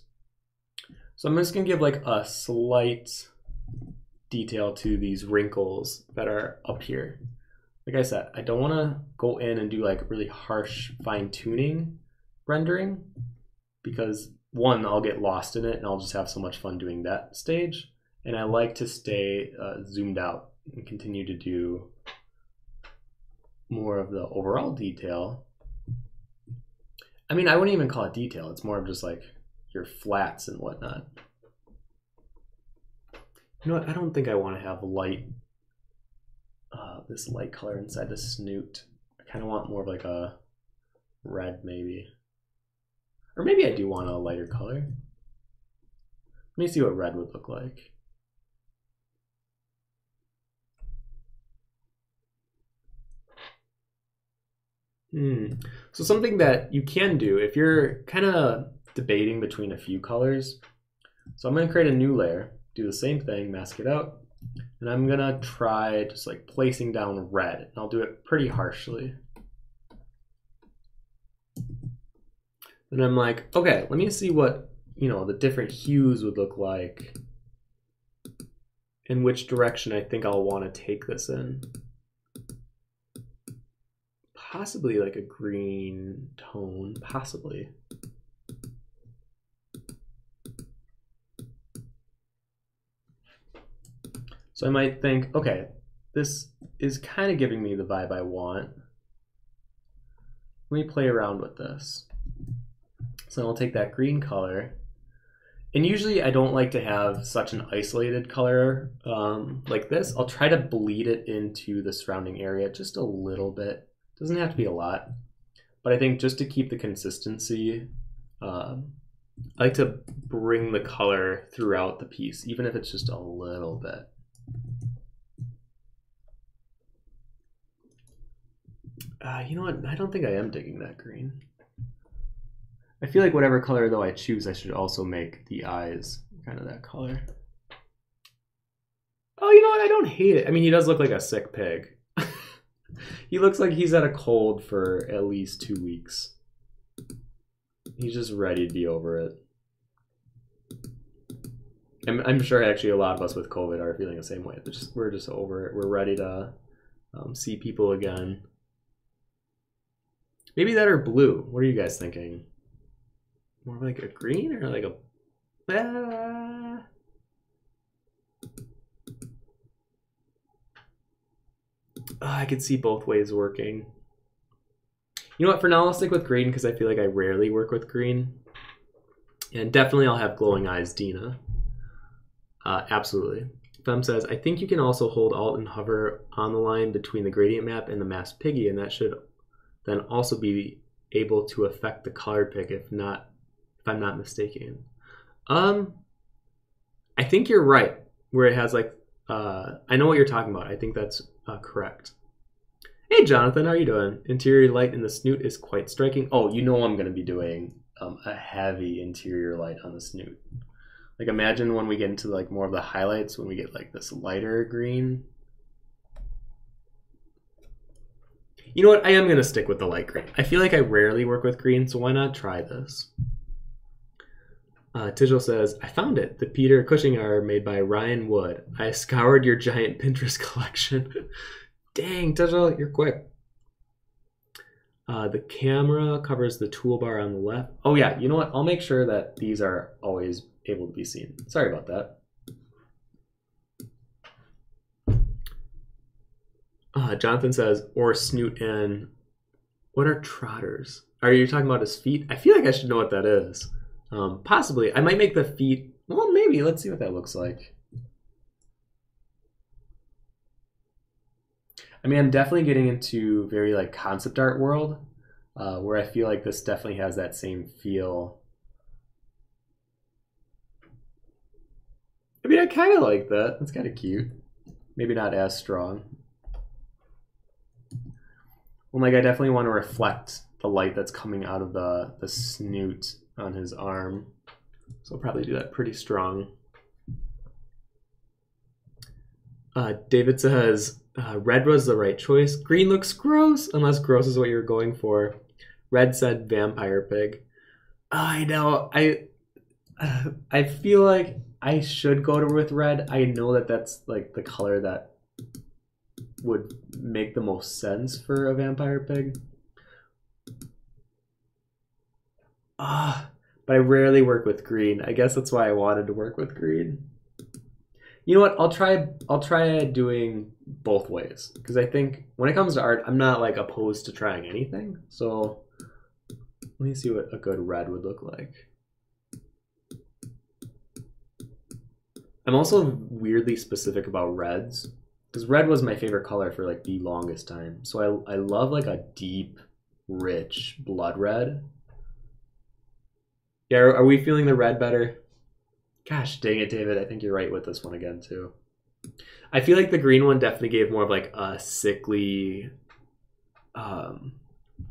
So I'm just gonna give like a slight detail to these wrinkles that are up here. Like I said, I don't want to go in and do like really harsh fine-tuning rendering because one, I'll get lost in it and I'll just have so much fun doing that stage, and I like to stay uh, zoomed out and continue to do more of the overall detail. I mean, I wouldn't even call it detail, it's more of just like your flats and whatnot. You know what? I don't think I want to have light, uh, this light color inside the snoot. I kind of want more of like a red, maybe. Or maybe I do want a lighter color. Let me see what red would look like. Hmm. So something that you can do if you're kind of debating between a few colors. So I'm going to create a new layer, do the same thing, mask it out, and I'm going to try just like placing down red, and I'll do it pretty harshly. And I'm like, okay, let me see what, you know, the different hues would look like and which direction I think I'll want to take this in. Possibly like a green tone, possibly. So I might think, okay, this is kind of giving me the vibe I want. Let me play around with this. So I'll take that green color. And usually I don't like to have such an isolated color um, like this. I'll try to bleed it into the surrounding area just a little bit. Doesn't have to be a lot, but I think just to keep the consistency, um, I like to bring the color throughout the piece, even if it's just a little bit. Uh, you know what? I don't think I am digging that green. I feel like whatever color though I choose, I should also make the eyes kind of that color. Oh, you know what? I don't hate it. I mean, he does look like a sick pig. He looks like he's had a cold for at least two weeks. He's just ready to be over it. I'm, I'm sure actually a lot of us with COVID are feeling the same way. They're just, we're just over it. We're ready to um, see people again. Maybe that or blue. What are you guys thinking? More like a green or like a... Ah. Oh, I could see both ways working. You know what, for now I'll stick with green because I feel like I rarely work with green. And definitely I'll have glowing eyes, Dina. Uh, absolutely. Fem says, I think you can also hold Alt and hover on the line between the gradient map and the masked piggy, and that should then also be able to affect the colored pig if not, if I'm not mistaken. Um, I think you're right, where it has like, uh, I know what you're talking about. I think that's Uh, correct. Hey, Jonathan, how are you doing? Interior light in the snoot is quite striking. Oh, you know I'm going to be doing um, a heavy interior light on the snoot. Like, imagine when we get into, like, more of the highlights, when we get, like, this lighter green. You know what? I am going to stick with the light green. I feel like I rarely work with green, so why not try this? Uh, Tijal says, I found it. The Peter Cushing are made by Ryan Wood. I scoured your giant Pinterest collection. Dang, Tijal, you're quick. Uh, the camera covers the toolbar on the left. Oh yeah, you know what? I'll make sure that these are always able to be seen. Sorry about that. Uh, Jonathan says, or snoot in. What are trotters? Are you talking about his feet? I feel like I should know what that is. Um, possibly. I might make the feet... Well, maybe. Let's see what that looks like. I mean, I'm definitely getting into very, like, concept art world, uh, where I feel like this definitely has that same feel. I mean, I kind of like that. That's kind of cute. Maybe not as strong. Well, like, I definitely want to reflect the light that's coming out of the, the snoot on his arm. So I'll probably do that pretty strong. Uh, David says, uh, red was the right choice. Green looks gross, unless gross is what you're going for. Red said vampire pig. Oh, I know, I uh, I feel like I should go with red. I know that that's like the color that would make the most sense for a vampire pig. Ah, but I rarely work with green. I guess that's why I wanted to work with green. You know what? I'll try I'll try doing both ways, because I think when it comes to art, I'm not like opposed to trying anything. So let me see what a good red would look like. I'm also weirdly specific about reds, because red was my favorite color for like the longest time. So I, I love like a deep, rich blood red. Yeah, are, are we feeling the red better? Gosh dang it, David, I think you're right with this one again too. I feel like the green one definitely gave more of like a sickly, um,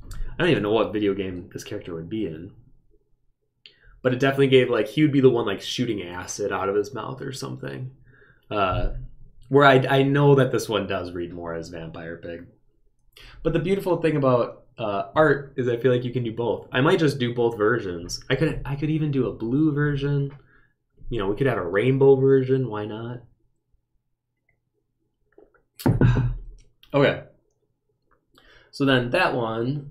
I don't even know what video game this character would be in. But it definitely gave like, he would be the one like shooting acid out of his mouth or something. Uh, where I, I know that this one does read more as Vampire Pig. But the beautiful thing about uh, art is I feel like you can do both. I might just do both versions. I could, I could even do a blue version. You know, we could have a rainbow version, why not? Okay. So then that one,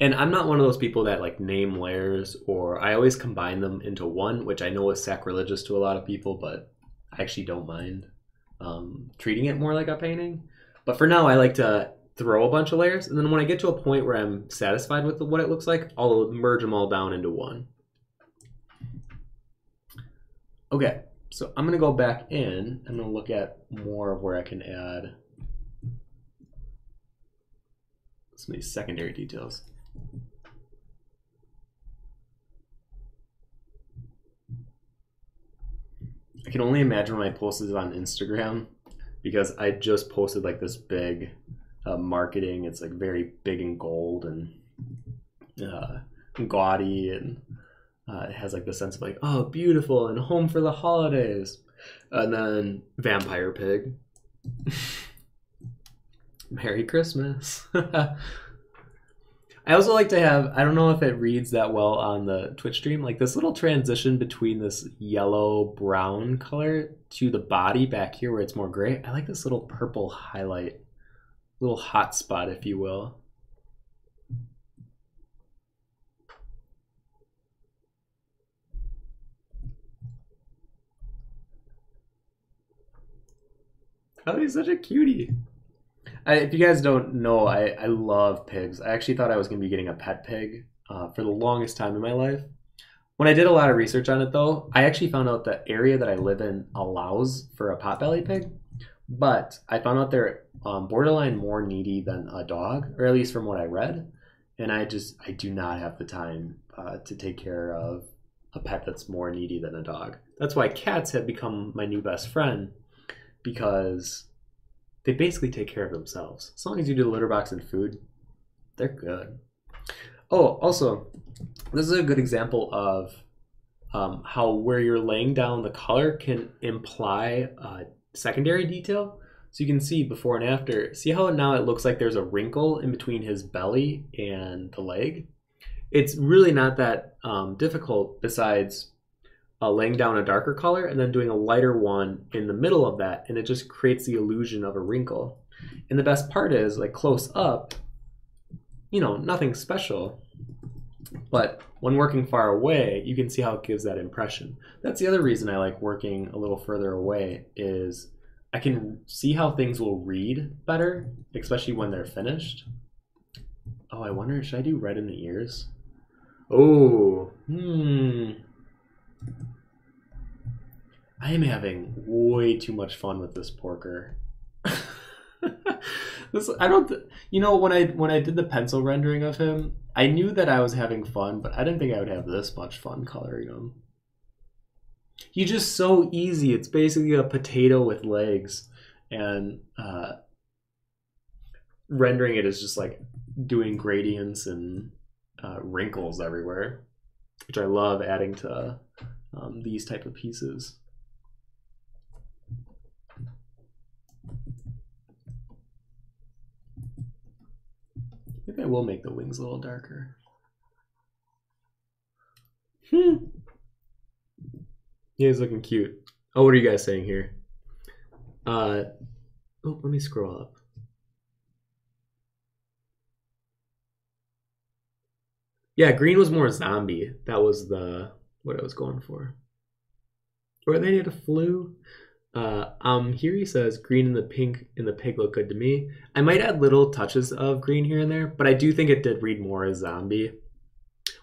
and I'm not one of those people that like name layers, or I always combine them into one, which I know is sacrilegious to a lot of people, but I actually don't mind um, treating it more like a painting. But for now, I like to throw a bunch of layers, and then when I get to a point where I'm satisfied with what it looks like, I'll merge them all down into one. Okay, so I'm gonna go back in, I'm gonna look at more of where I can add some of these secondary details. I can only imagine when I posted it on Instagram, because I just posted like this big uh, marketing. It's like very big and gold and uh, gaudy, and uh, it has like the sense of like, oh, beautiful and home for the holidays. And then Vampire Pig. Merry Christmas. I also like to have, I don't know if it reads that well on the Twitch stream, like this little transition between this yellow-brown color to the body back here where it's more gray. I like this little purple highlight, little hot spot, if you will. Oh, he's such a cutie. I, if you guys don't know, I, I love pigs. I actually thought I was going to be getting a pet pig uh, for the longest time in my life. When I did a lot of research on it, though, I actually found out the area that I live in allows for a potbelly pig, but I found out they're um, borderline more needy than a dog, or at least from what I read, and I just I do not have the time uh, to take care of a pet that's more needy than a dog. That's why cats have become my new best friend, because they basically take care of themselves. As long as you do the litter box and food, they're good. Oh, also, this is a good example of um, how where you're laying down the color can imply uh, secondary detail. So you can see before and after. See how now it looks like there's a wrinkle in between his belly and the leg? It's really not that um, difficult, besides Uh, laying down a darker color and then doing a lighter one in the middle of that, and it just creates the illusion of a wrinkle. And the best part is, like close up, you know, nothing special, but when working far away, you can see how it gives that impression. That's the other reason I like working a little further away, is I can see how things will read better, especially when they're finished. Oh, I wonder, should I do red in the ears? Oh, hmm. I am having way too much fun with this porker. This, I don't, th you know, when I when I did the pencil rendering of him, I knew that I was having fun, but I didn't think I would have this much fun coloring him. He's just so easy. It's basically a potato with legs, and uh, rendering it is just like doing gradients and uh, wrinkles everywhere, which I love adding to um, these type of pieces. Maybe I will make the wings a little darker. Hmm. Yeah, he's looking cute. Oh, what are you guys saying here? Uh, oh, let me scroll up. Yeah, green was more zombie. That was the what I was going for. Or they did a flu. Uh, um, here he says green and the pink and the pig look good to me. I might add little touches of green here and there, but I do think it did read more as zombie,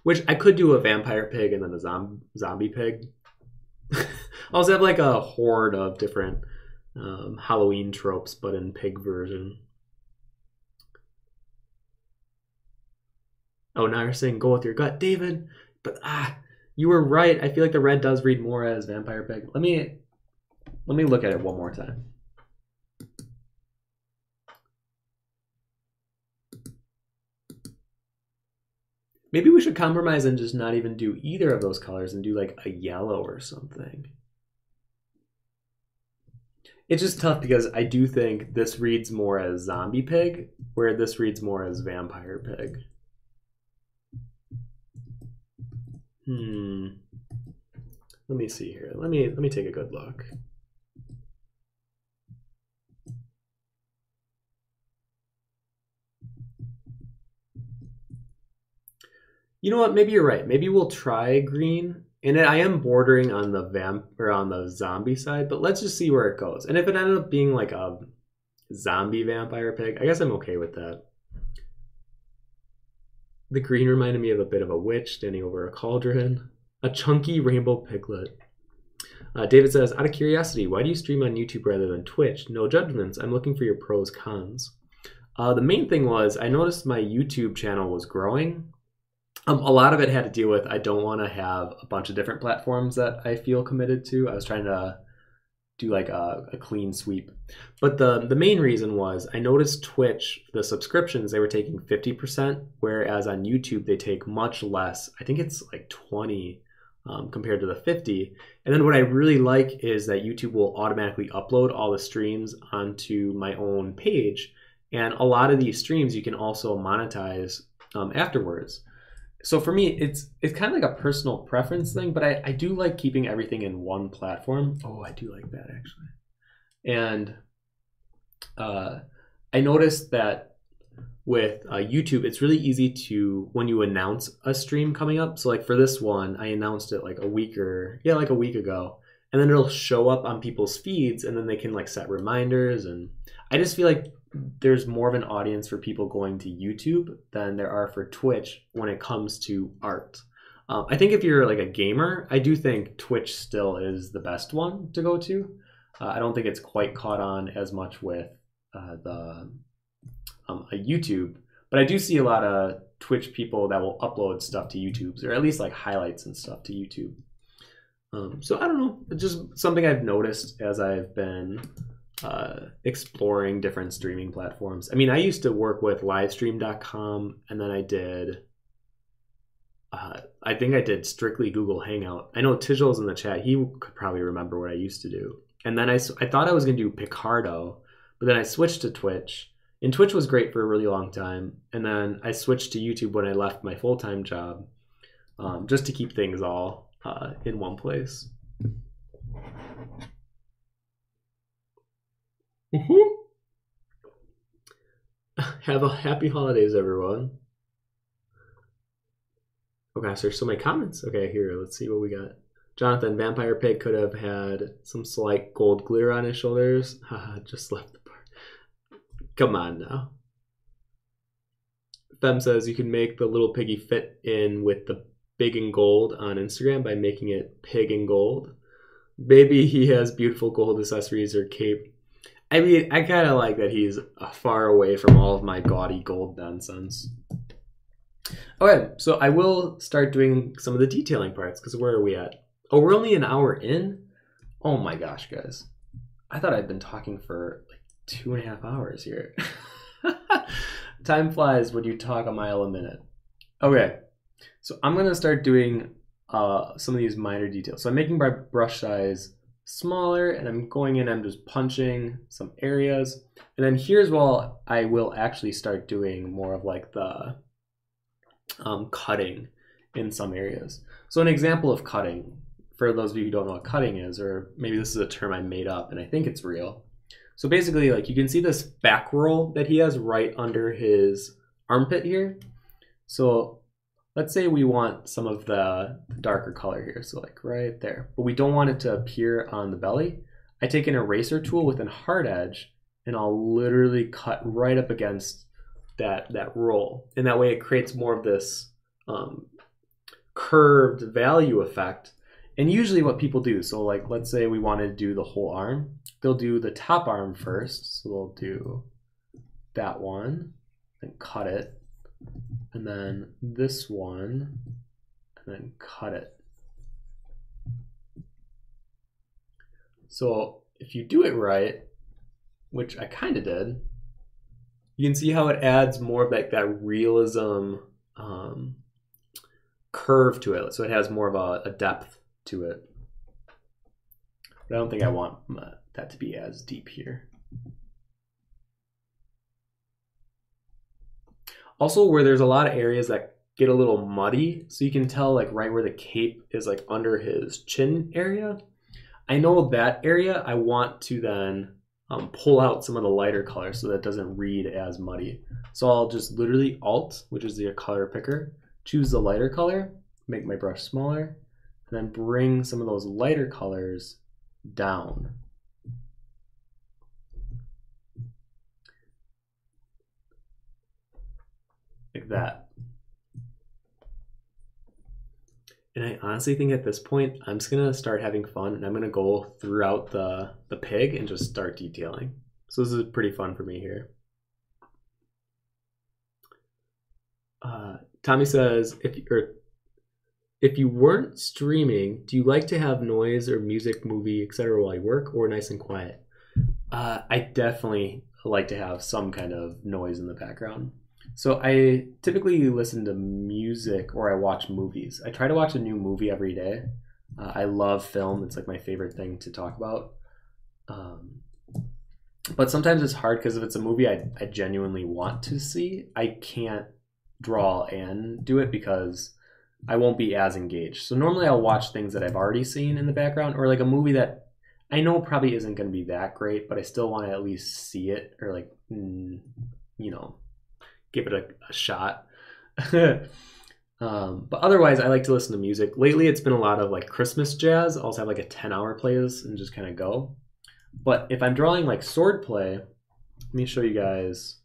which I could do a vampire pig and then a zomb zombie pig. I also have like a horde of different um, Halloween tropes, but in pig version. Oh, now you're saying go with your gut, David. But ah, you were right. I feel like the red does read more as vampire pig. Let me let me look at it one more time. Maybe we should compromise and just not even do either of those colors and do like a yellow or something. It's just tough because I do think this reads more as zombie pig, where this reads more as vampire pig. Hmm. Let me see here. Let me let me take a good look. You know what? Maybe you're right. Maybe we'll try green. And I am bordering on the vamp or on the zombie side, but let's just see where it goes. And if it ended up being like a zombie vampire pig, I guess I'm okay with that. The green reminded me of a bit of a witch standing over a cauldron. A chunky rainbow piglet. Uh, David says, out of curiosity, why do you stream on YouTube rather than Twitch? No judgments. I'm looking for your pros, cons. Uh, the main thing was I noticed my YouTube channel was growing. Um, a lot of it had to deal with I don't want to have a bunch of different platforms that I feel committed to. I was trying to do like a, a clean sweep. But the, the main reason was I noticed Twitch, the subscriptions, they were taking fifty percent, whereas on YouTube they take much less. I think it's like twenty um, compared to the fifty. And then what I really like is that YouTube will automatically upload all the streams onto my own page. And a lot of these streams you can also monetize um, afterwards. So for me, it's it's kind of like a personal preference thing, but I, I do like keeping everything in one platform. Oh, I do like that, actually. And uh, I noticed that with uh, YouTube, it's really easy to, when you announce a stream coming up. So like for this one, I announced it like a week or, yeah, like a week ago. And then it'll show up on people's feeds, and then they can like set reminders. And I just feel like there's more of an audience for people going to YouTube than there are for Twitch when it comes to art. Um, I think if you're like a gamer, I do think Twitch still is the best one to go to. Uh, I don't think it's quite caught on as much with uh, the um, a YouTube, but I do see a lot of Twitch people that will upload stuff to YouTube, or at least like highlights and stuff to YouTube. Um, so I don't know, it's just something I've noticed as I've been Uh, exploring different streaming platforms. I mean, I used to work with Livestream dot com, and then I did, uh, I think I did strictly Google Hangout. I know Tijal's in the chat. He could probably remember what I used to do. And then I, I thought I was going to do Picarto, but then I switched to Twitch. And Twitch was great for a really long time. And then I switched to YouTube when I left my full-time job, um, just to keep things all uh, in one place. Mm-hmm. Have a happy holidays, everyone. Oh gosh, there's so many comments. Okay, here, let's see what we got. Jonathan, vampire pig could have had some slight gold glitter on his shoulders. Haha, just left the part. Come on now. Fem says you can make the little piggy fit in with the big and gold on Instagram by making it pig and gold. Maybe he has beautiful gold accessories or cape. I mean, I kind of like that he's far away from all of my gaudy gold nonsense. Okay, so I will start doing some of the detailing parts, because where are we at? Oh, we're only an hour in? Oh my gosh, guys. I thought I'd been talking for like two and a half hours here. Time flies when you talk a mile a minute. Okay, so I'm going to start doing uh, some of these minor details. So I'm making my brush size smaller, and I'm going in, I'm just punching some areas. And then here's where I will actually start doing more of like the um, cutting in some areas. So an example of cutting, for those of you who don't know what cutting is, or maybe this is a term I made up and I think it's real. So basically, like, you can see this back roll that he has right under his armpit here. So let's say we want some of the darker color here, so like right there, but we don't want it to appear on the belly. I take an eraser tool with a hard edge, and I'll literally cut right up against that, that roll. And that way it creates more of this um, curved value effect. And usually what people do, so like let's say we want to do the whole arm, they'll do the top arm first. So they'll do that one and cut it, and then this one and then cut it. So if you do it right, which I kind of did, you can see how it adds more of like that realism um, curve to it. So it has more of a, a depth to it. But I don't think I want that to be as deep here. Also where there's a lot of areas that get a little muddy, so you can tell like right where the cape is like under his chin area. I know that area I want to then um, pull out some of the lighter color so that doesn't read as muddy. So I'll just literally Alt, which is the color picker, choose the lighter color, make my brush smaller, and then bring some of those lighter colors down. Like that. And I honestly think at this point, I'm just gonna start having fun and I'm gonna go throughout the, the pig and just start detailing. So this is pretty fun for me here. Uh, Tommy says, if you, or, if you weren't streaming, do you like to have noise or music, movie, et cetera while you work, or nice and quiet? Uh, I definitely like to have some kind of noise in the background. So I typically listen to music or I watch movies. I try to watch a new movie every day. Uh, I love film. It's like my favorite thing to talk about. Um, but sometimes it's hard because if it's a movie I, I genuinely want to see, I can't draw and do it because I won't be as engaged. So normally I'll watch things that I've already seen in the background, or like a movie that I know probably isn't going to be that great, but I still want to at least see it, or like, you know, give it a, a shot. um, but otherwise I like to listen to music. Lately it's been a lot of like Christmas jazz. I'll also have like a ten hour playlist and just kind of go. But if I'm drawing like sword play, let me show you guys.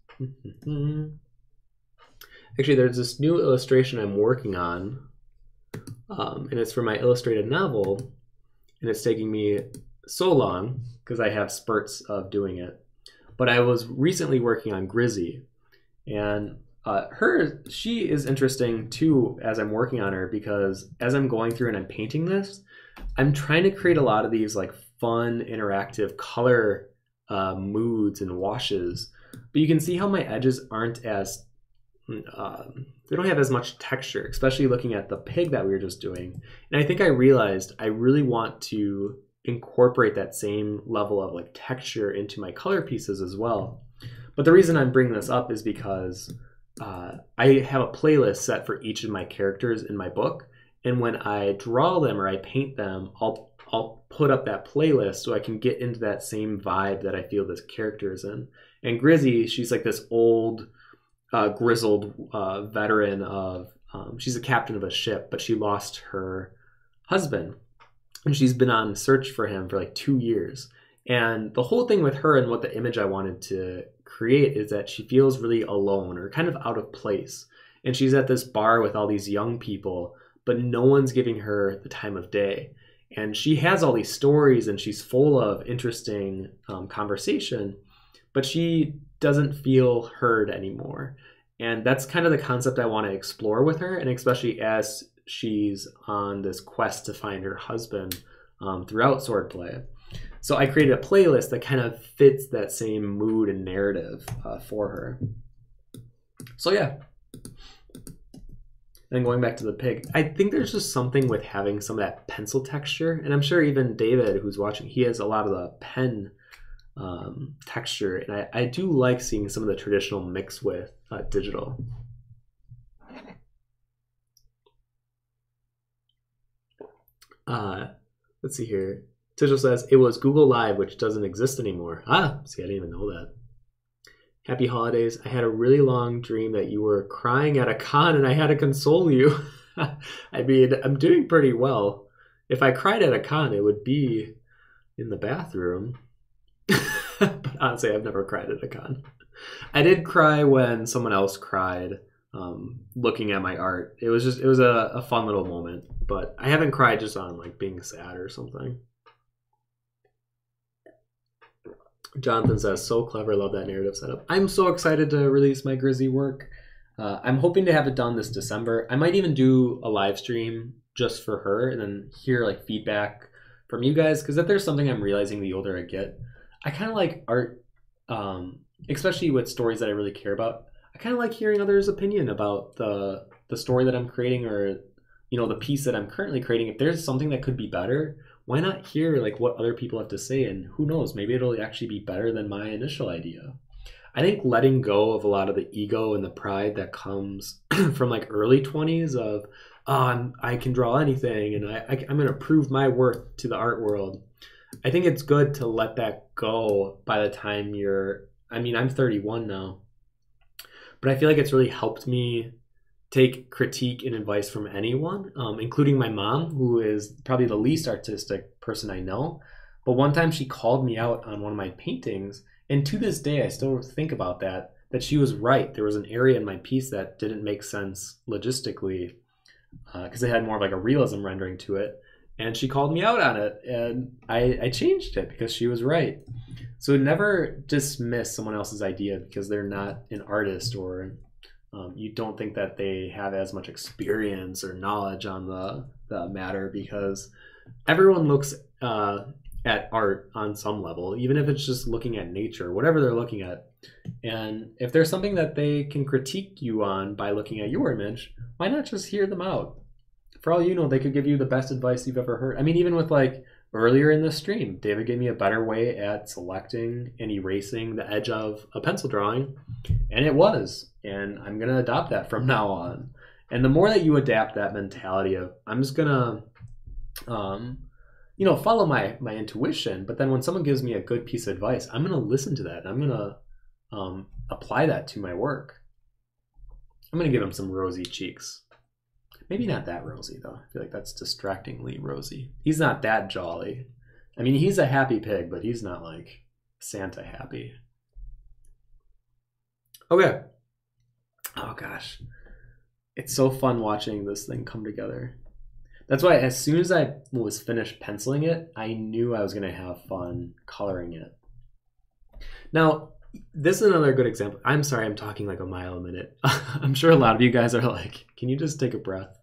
Actually, there's this new illustration I'm working on, um, and it's for my illustrated novel, and it's taking me so long because I have spurts of doing it. But I was recently working on Grizzy, and uh, her, she is interesting too as I'm working on her, because as I'm going through and I'm painting this, I'm trying to create a lot of these like fun, interactive color uh, moods and washes. But you can see how my edges aren't as Um, they don't have as much texture, especially looking at the pig that we were just doing. And I think I realized I really want to incorporate that same level of like texture into my color pieces as well. But the reason I'm bringing this up is because uh, I have a playlist set for each of my characters in my book, and when I draw them or I paint them, I'll I'll put up that playlist so I can get into that same vibe that I feel this character is in. And Grizzy, she's like this old Uh, grizzled uh, veteran of, um, she's a captain of a ship, but she lost her husband. And she's been on search for him for like two years. And the whole thing with her and what the image I wanted to create is that she feels really alone or kind of out of place. And she's at this bar with all these young people, but no one's giving her the time of day. And she has all these stories and she's full of interesting um, conversation, but she doesn't feel heard anymore. And that's kind of the concept I want to explore with her, and especially as she's on this quest to find her husband um, throughout swordplay. So I created a playlist that kind of fits that same mood and narrative uh, for her. So yeah. And going back to the pig, I think there's just something with having some of that pencil texture, and I'm sure even David, who's watching, he has a lot of the pen Um, texture, and I, I do like seeing some of the traditional mix with uh, digital. Uh, let's see here. Tishel says, it was Google Live, which doesn't exist anymore. Ah, see, I didn't even know that. Happy holidays. I had a really long dream that you were crying at a con and I had to console you. I mean, I'm doing pretty well. If I cried at a con, it would be in the bathroom. But honestly, I've never cried at a con. I did cry when someone else cried um, looking at my art. It was just, it was a, a fun little moment, but I haven't cried just on like being sad or something. Jonathan says, so clever, love that narrative setup. I'm so excited to release my Grizzy work. Uh, I'm hoping to have it done this December. I might even do a live stream just for her and then hear like feedback from you guys, because if there's something I'm realizing the older I get, I kind of like art, um, especially with stories that I really care about. I kind of like hearing others' opinion about the the story that I'm creating, or you know, the piece that I'm currently creating. If there's something that could be better, why not hear like what other people have to say? And who knows, maybe it'll actually be better than my initial idea. I think letting go of a lot of the ego and the pride that comes from like early twenties of, oh, I'm, I can draw anything and I, I, I'm going to prove my worth to the art world. I think it's good to let that go by the time you're, I mean, I'm thirty-one now, but I feel like it's really helped me take critique and advice from anyone, um, including my mom, who is probably the least artistic person I know. But one time she called me out on one of my paintings, and to this day, I still think about that, that she was right. There was an area in my piece that didn't make sense logistically, because uh, it had more of like a realism rendering to it. And she called me out on it, and I, I changed it because she was right. So never dismiss someone else's idea because they're not an artist, or um, you don't think that they have as much experience or knowledge on the, the matter, because everyone looks uh, at art on some level, even if it's just looking at nature, whatever they're looking at. And if there's something that they can critique you on by looking at your image, why not just hear them out? For all you know, they could give you the best advice you've ever heard. I mean, even with like earlier in the stream, David gave me a better way at selecting and erasing the edge of a pencil drawing, and it was. And I'm gonna adopt that from now on. And the more that you adapt that mentality of, I'm just gonna, um, you know, follow my my intuition. But then when someone gives me a good piece of advice, I'm gonna listen to that. And I'm gonna um, apply that to my work. I'm gonna give them some rosy cheeks. Maybe not that rosy, though. I feel like that's distractingly rosy. He's not that jolly. I mean, he's a happy pig, but he's not like Santa happy. Okay. Oh, gosh. It's so fun watching this thing come together. That's why as soon as I was finished penciling it, I knew I was going to have fun coloring it. Now, this is another good example. I'm sorry, I'm talking like a mile a minute. I'm sure a lot of you guys are like, can you just take a breath?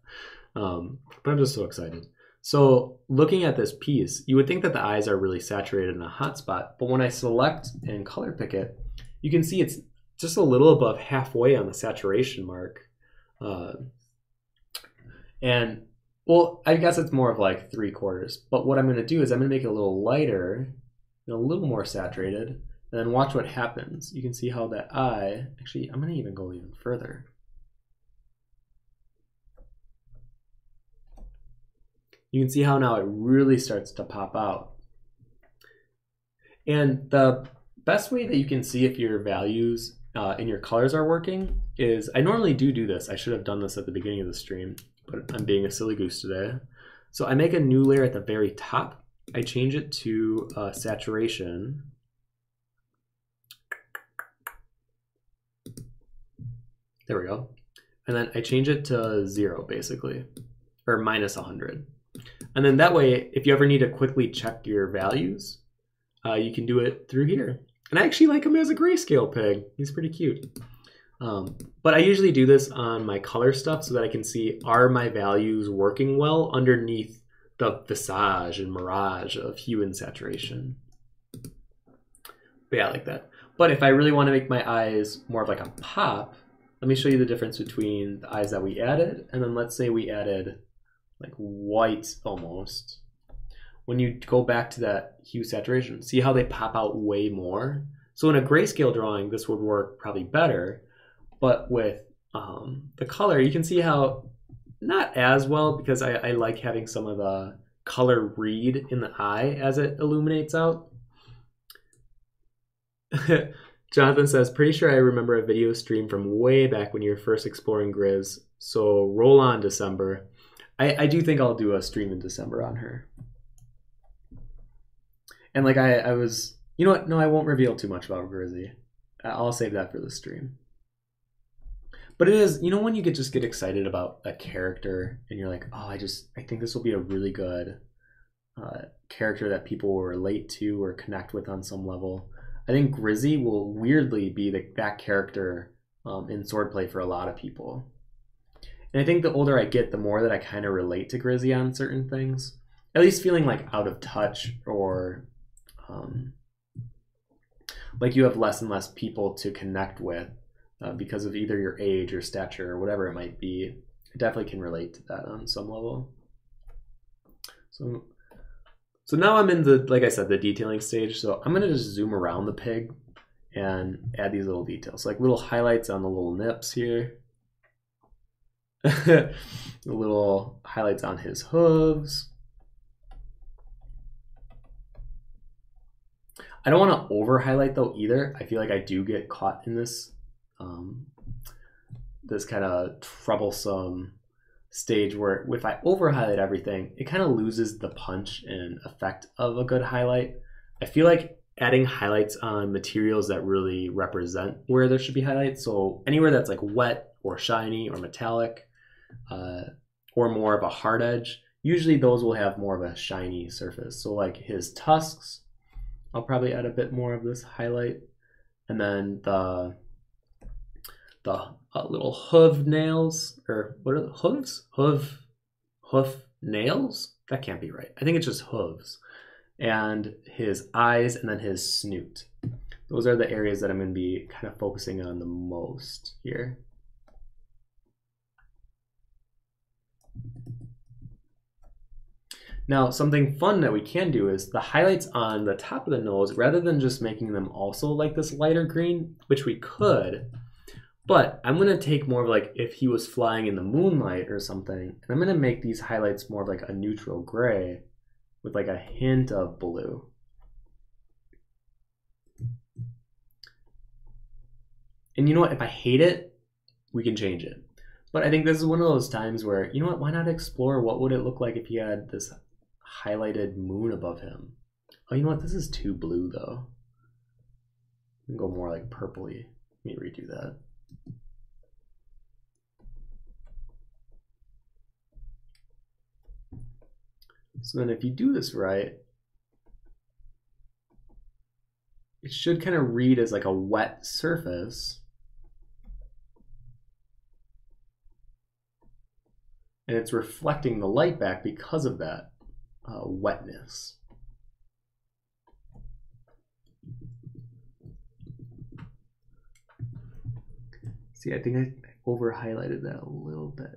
Um, but I'm just so excited. So looking at this piece, you would think that the eyes are really saturated in a hot spot, but when I select and color pick it, you can see it's just a little above halfway on the saturation mark. Uh, and well, I guess it's more of like three quarters, but what I'm gonna do is I'm gonna make it a little lighter and a little more saturated. And then watch what happens. You can see how that eye, actually, I'm gonna even go even further. You can see how now it really starts to pop out. And the best way that you can see if your values uh, and your colors are working is, I normally do do this. I should have done this at the beginning of the stream, but I'm being a silly goose today. So I make a new layer at the very top. I change it to uh, saturation. There we go. And then I change it to zero basically, or minus one hundred. And then that way, if you ever need to quickly check your values, uh, you can do it through here. And I actually like him as a grayscale pig. He's pretty cute. Um, but I usually do this on my color stuff so that I can see, are my values working well underneath the visage and mirage of hue and saturation. But yeah, I like that. But if I really want to make my eyes more of like a pop, let me show you the difference between the eyes that we added, and then let's say we added like white almost. When you go back to that hue saturation, see how they pop out way more? So in a grayscale drawing, this would work probably better, but with um, the color, you can see how not as well, because I, I like having some of the color read in the eye as it illuminates out. Jonathan says, pretty sure I remember a video stream from way back when you were first exploring Grizz, so roll on December. I, I do think I'll do a stream in December on her. And like I, I was, you know what? No, I won't reveal too much about Grizzy. I'll save that for the stream. But it is, you know, when you get just get excited about a character and you're like, oh, I just, I think this will be a really good uh, character that people will relate to or connect with on some level. I think Grizzy will weirdly be the, that character um, in Swordplay for a lot of people. And I think the older I get, the more that I kind of relate to Grizzy on certain things. At least feeling like out of touch, or um, like you have less and less people to connect with. Uh, because of either your age or stature or whatever it might be, I definitely can relate to that on some level. So, so now I'm in the, like I said, the detailing stage. So I'm gonna just zoom around the pig and add these little details, like little highlights on the little nips here, little highlights on his hooves. I don't want to over highlight though either. I feel like I do get caught in this Um, this kind of troublesome stage where if I over highlight everything, it kind of loses the punch and effect of a good highlight. I feel like adding highlights on materials that really represent where there should be highlights. So anywhere that's like wet or shiny or metallic uh, or more of a hard edge, usually those will have more of a shiny surface. So like his tusks, I'll probably add a bit more of this highlight. And then the the uh, little hoof nails, or what are the hooves? Hoof, hoof nails? That can't be right. I think it's just hooves. And his eyes, and then his snoot. Those are the areas that I'm gonna be kind of focusing on the most here. Now, something fun that we can do is the highlights on the top of the nose, rather than just making them also like this lighter green, which we could, but I'm gonna take more of like if he was flying in the moonlight or something, and I'm gonna make these highlights more of like a neutral gray with like a hint of blue. And you know what, if I hate it, we can change it. But I think this is one of those times where, you know what, why not explore what would it look like if he had this highlighted moon above him? Oh, you know what, this is too blue though. We can go more like purpley. Let me redo that. So then if you do this right, it should kind of read as like a wet surface. And it's reflecting the light back because of that uh, wetness. See, I think I over highlighted that a little bit.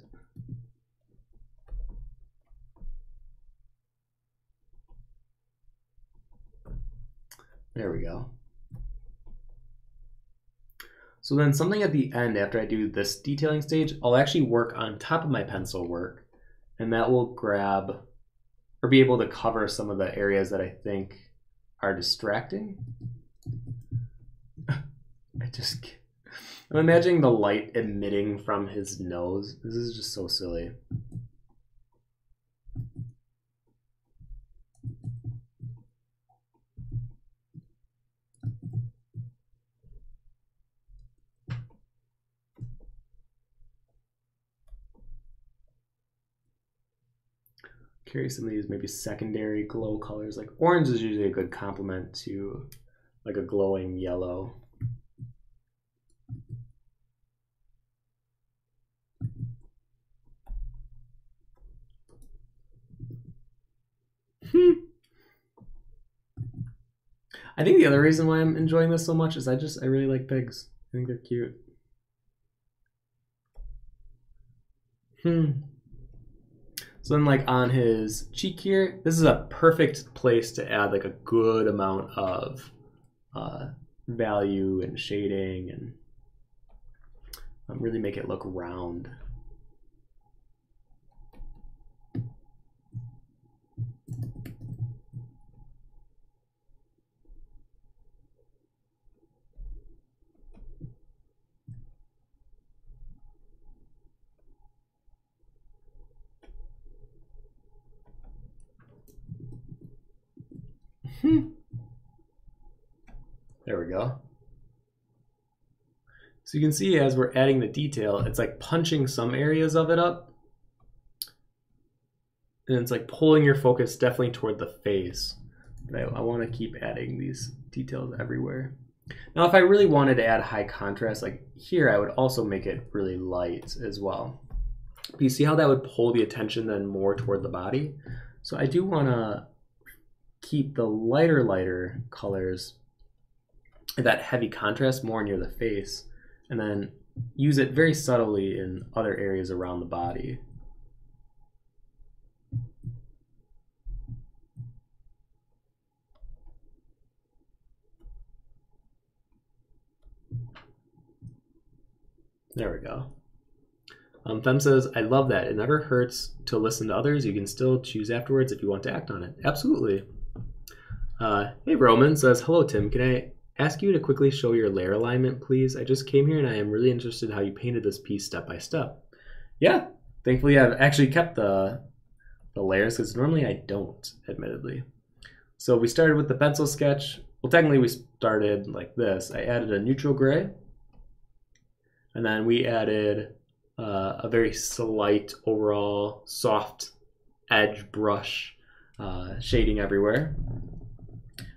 There we go. So then something at the end, after I do this detailing stage, I'll actually work on top of my pencil work, and that will grab or be able to cover some of the areas that I think are distracting. I just, I'm imagining the light emitting from his nose. This is just so silly. Carry some of these maybe secondary glow colors. Like orange is usually a good complement to like a glowing yellow. Hmm. I think the other reason why I'm enjoying this so much is I just I really like pigs. I think they're cute. Hmm. So then like on his cheek here, this is a perfect place to add like a good amount of uh, value and shading and um, really make it look round. There we go. So you can see as we're adding the detail, it's like punching some areas of it up. And it's like pulling your focus definitely toward the face. But I, I want to keep adding these details everywhere. Now, if I really wanted to add high contrast, like here, I would also make it really light as well. But you see how that would pull the attention then more toward the body? So I do want to keep the lighter, lighter colors, that heavy contrast more near the face, and then use it very subtly in other areas around the body. There we go. Um, Fem says, I love that. It never hurts to listen to others. You can still choose afterwards if you want to act on it. Absolutely. Uh, hey, Roman says, hello, Tim. Can I ask you to quickly show your layer alignment, please? I just came here and I am really interested in how you painted this piece step by step. Yeah, thankfully I've actually kept the, the layers because normally I don't, admittedly. So we started with the pencil sketch. Well, technically we started like this. I added a neutral gray. And then we added uh, a very slight overall soft edge brush uh, shading everywhere.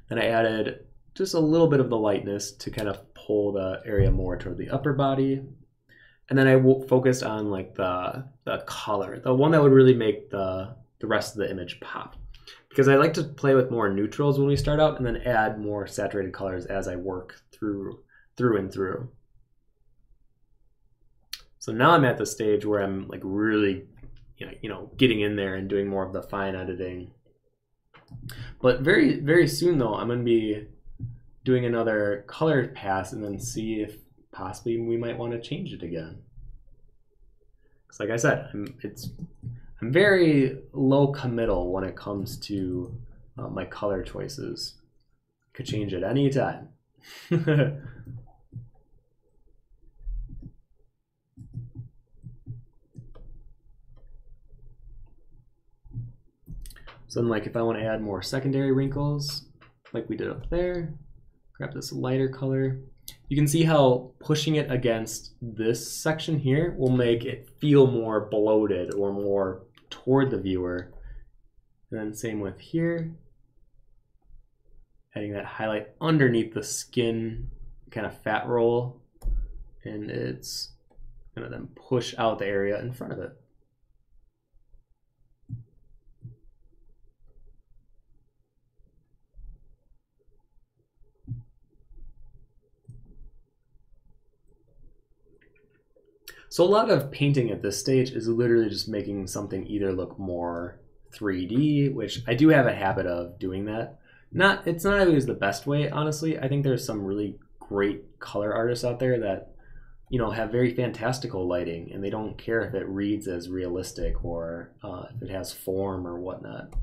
And I added just a little bit of the lightness to kind of pull the area more toward the upper body. And then I focused on like the, the color, the one that would really make the, the rest of the image pop. Because I like to play with more neutrals when we start out and then add more saturated colors as I work through, through and through. So now I'm at the stage where I'm like really, you know, you know, getting in there and doing more of the fine editing. But very, very soon though, I'm gonna be doing another color pass and then see if possibly we might want to change it again. Because like I said, I'm, it's, I'm very low committal when it comes to uh, my color choices. Could change at any time. So then like if I want to add more secondary wrinkles, like we did up there, grab this lighter color. You can see how pushing it against this section here will make it feel more bloated or more toward the viewer. And then same with here, adding that highlight underneath the skin kind of fat roll, and it's gonna then push out the area in front of it. So a lot of painting at this stage is literally just making something either look more three D, which I do have a habit of doing that. Not, it's not always the best way, honestly. I think there's some really great color artists out there that, you know, have very fantastical lighting and they don't care if it reads as realistic or uh, if it has form or whatnot.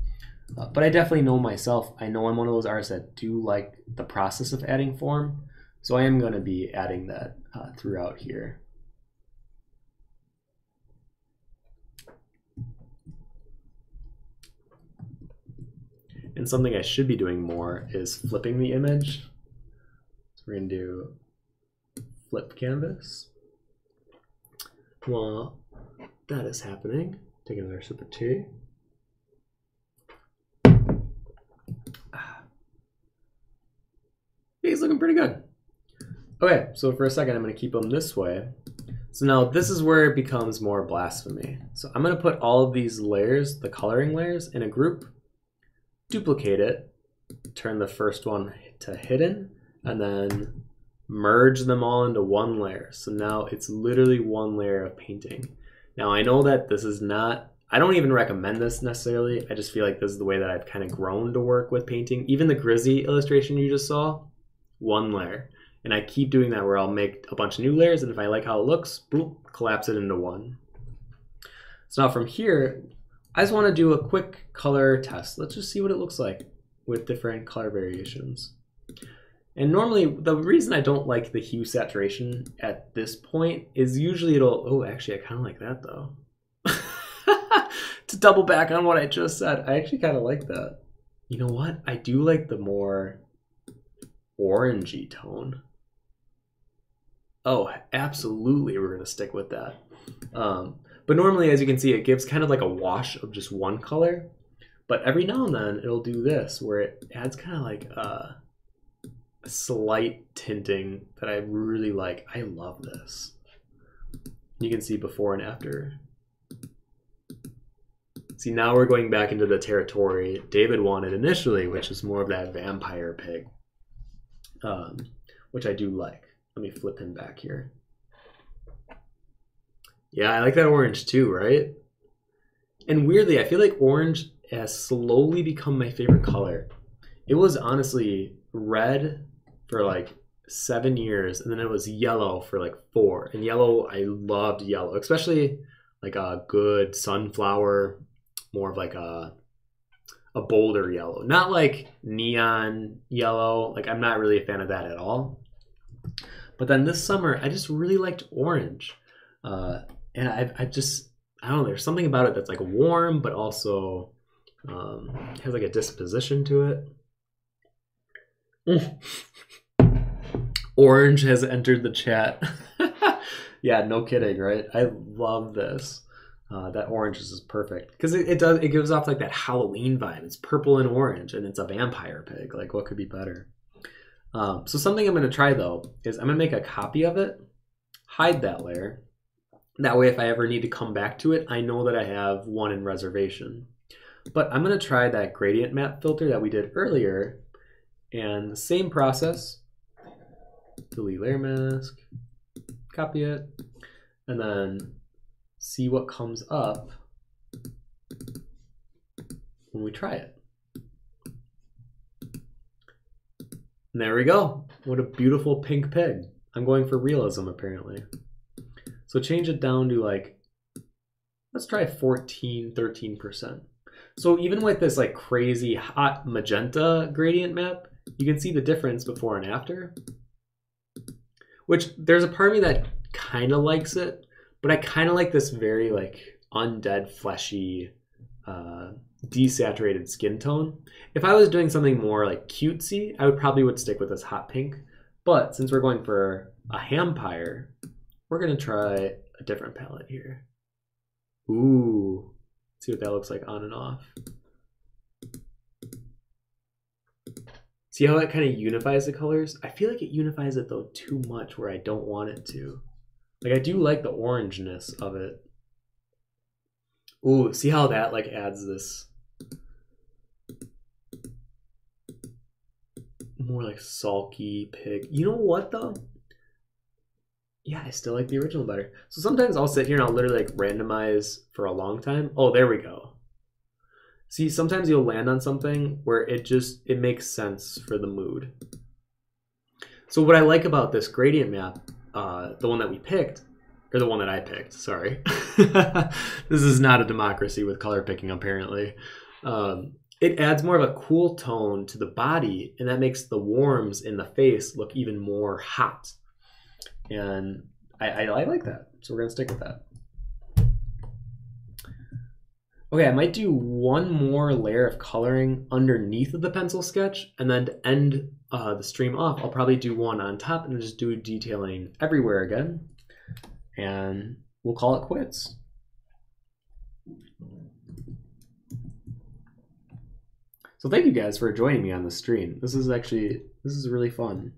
Uh, but I definitely know myself. I know I'm one of those artists that do like the process of adding form. So I am going to be adding that uh, throughout here. And something I should be doing more is flipping the image. So we're gonna do flip canvas. While that is happening, take another sip of tea. He's looking pretty good. Okay, so for a second, I'm gonna keep them this way. So now this is where it becomes more blasphemy. So I'm gonna put all of these layers, the coloring layers, in a group. Duplicate it, turn the first one to hidden, and then merge them all into one layer. So now it's literally one layer of painting. Now I know that this is not, I don't even recommend this necessarily. I just feel like this is the way that I've kind of grown to work with painting. Even the Grizzy illustration you just saw, one layer. And I keep doing that where I'll make a bunch of new layers, and if I like how it looks, boop, collapse it into one. So now from here, I just want to do a quick color test. Let's just see what it looks like with different color variations. And normally, the reason I don't like the hue saturation at this point is usually it'll, oh, actually, I kind of like that though. To double back on what I just said, I actually kind of like that. You know what? I do like the more orangey tone. Oh, absolutely, we're gonna stick with that. Um, but normally, as you can see, it gives kind of like a wash of just one color, but every now and then it'll do this where it adds kind of like a, a slight tinting that I really like. I love this. You can see before and after. See, now we're going back into the territory David wanted initially, which is more of that vampire pig, um, which I do like. Let me flip him back here. Yeah, I like that orange too, right? And weirdly, I feel like orange has slowly become my favorite color. It was honestly red for like seven years, and then it was yellow for like four. And yellow, I loved yellow, especially like a good sunflower, more of like a, a bolder yellow. Not like neon yellow, like I'm not really a fan of that at all. But then this summer, I just really liked orange. Uh, and I, I just, I don't know, there's something about it that's like warm, but also um, has like a disposition to it. Orange has entered the chat. Yeah, no kidding, right? I love this. Uh, that orange is just perfect because it, it does, it gives off like that Halloween vibe. It's purple and orange, and it's a vampire pig. Like, what could be better? Um, so something I'm going to try though is I'm going to make a copy of it, hide that layer. That way, if I ever need to come back to it, I know that I have one in reservation. But I'm going to try that gradient map filter that we did earlier, and same process. Delete layer mask, copy it, and then see what comes up when we try it. And there we go. What a beautiful pink pig. I'm going for realism apparently. So change it down to like, let's try fourteen, thirteen percent. So even with this like crazy hot magenta gradient map, you can see the difference before and after, which there's a part of me that kind of likes it, but I kind of like this very like undead, fleshy, uh, desaturated skin tone. If I was doing something more like cutesy, I would probably would stick with this hot pink, but since we're going for a Hampire, we're gonna try a different palette here. Ooh, see what that looks like on and off. See how it kind of unifies the colors? I feel like it unifies it though too much where I don't want it to. Like I do like the orangeness of it. Ooh, see how that like adds this more like sulky pig. You know what though? Yeah, I still like the original better. So sometimes I'll sit here and I'll literally like randomize for a long time. Oh, there we go. See, sometimes you'll land on something where it just, it makes sense for the mood. So what I like about this gradient map, uh, the one that we picked, or the one that I picked, sorry. This is not a democracy with color picking apparently. Um, it adds more of a cool tone to the body, and that makes the warms in the face look even more hot. And I, I, I like that, so we're gonna stick with that. Okay, I might do one more layer of coloring underneath of the pencil sketch, and then to end uh, the stream off, I'll probably do one on top and just do detailing everywhere again, and we'll call it quits. So thank you guys for joining me on the stream. This is actually, this is really fun.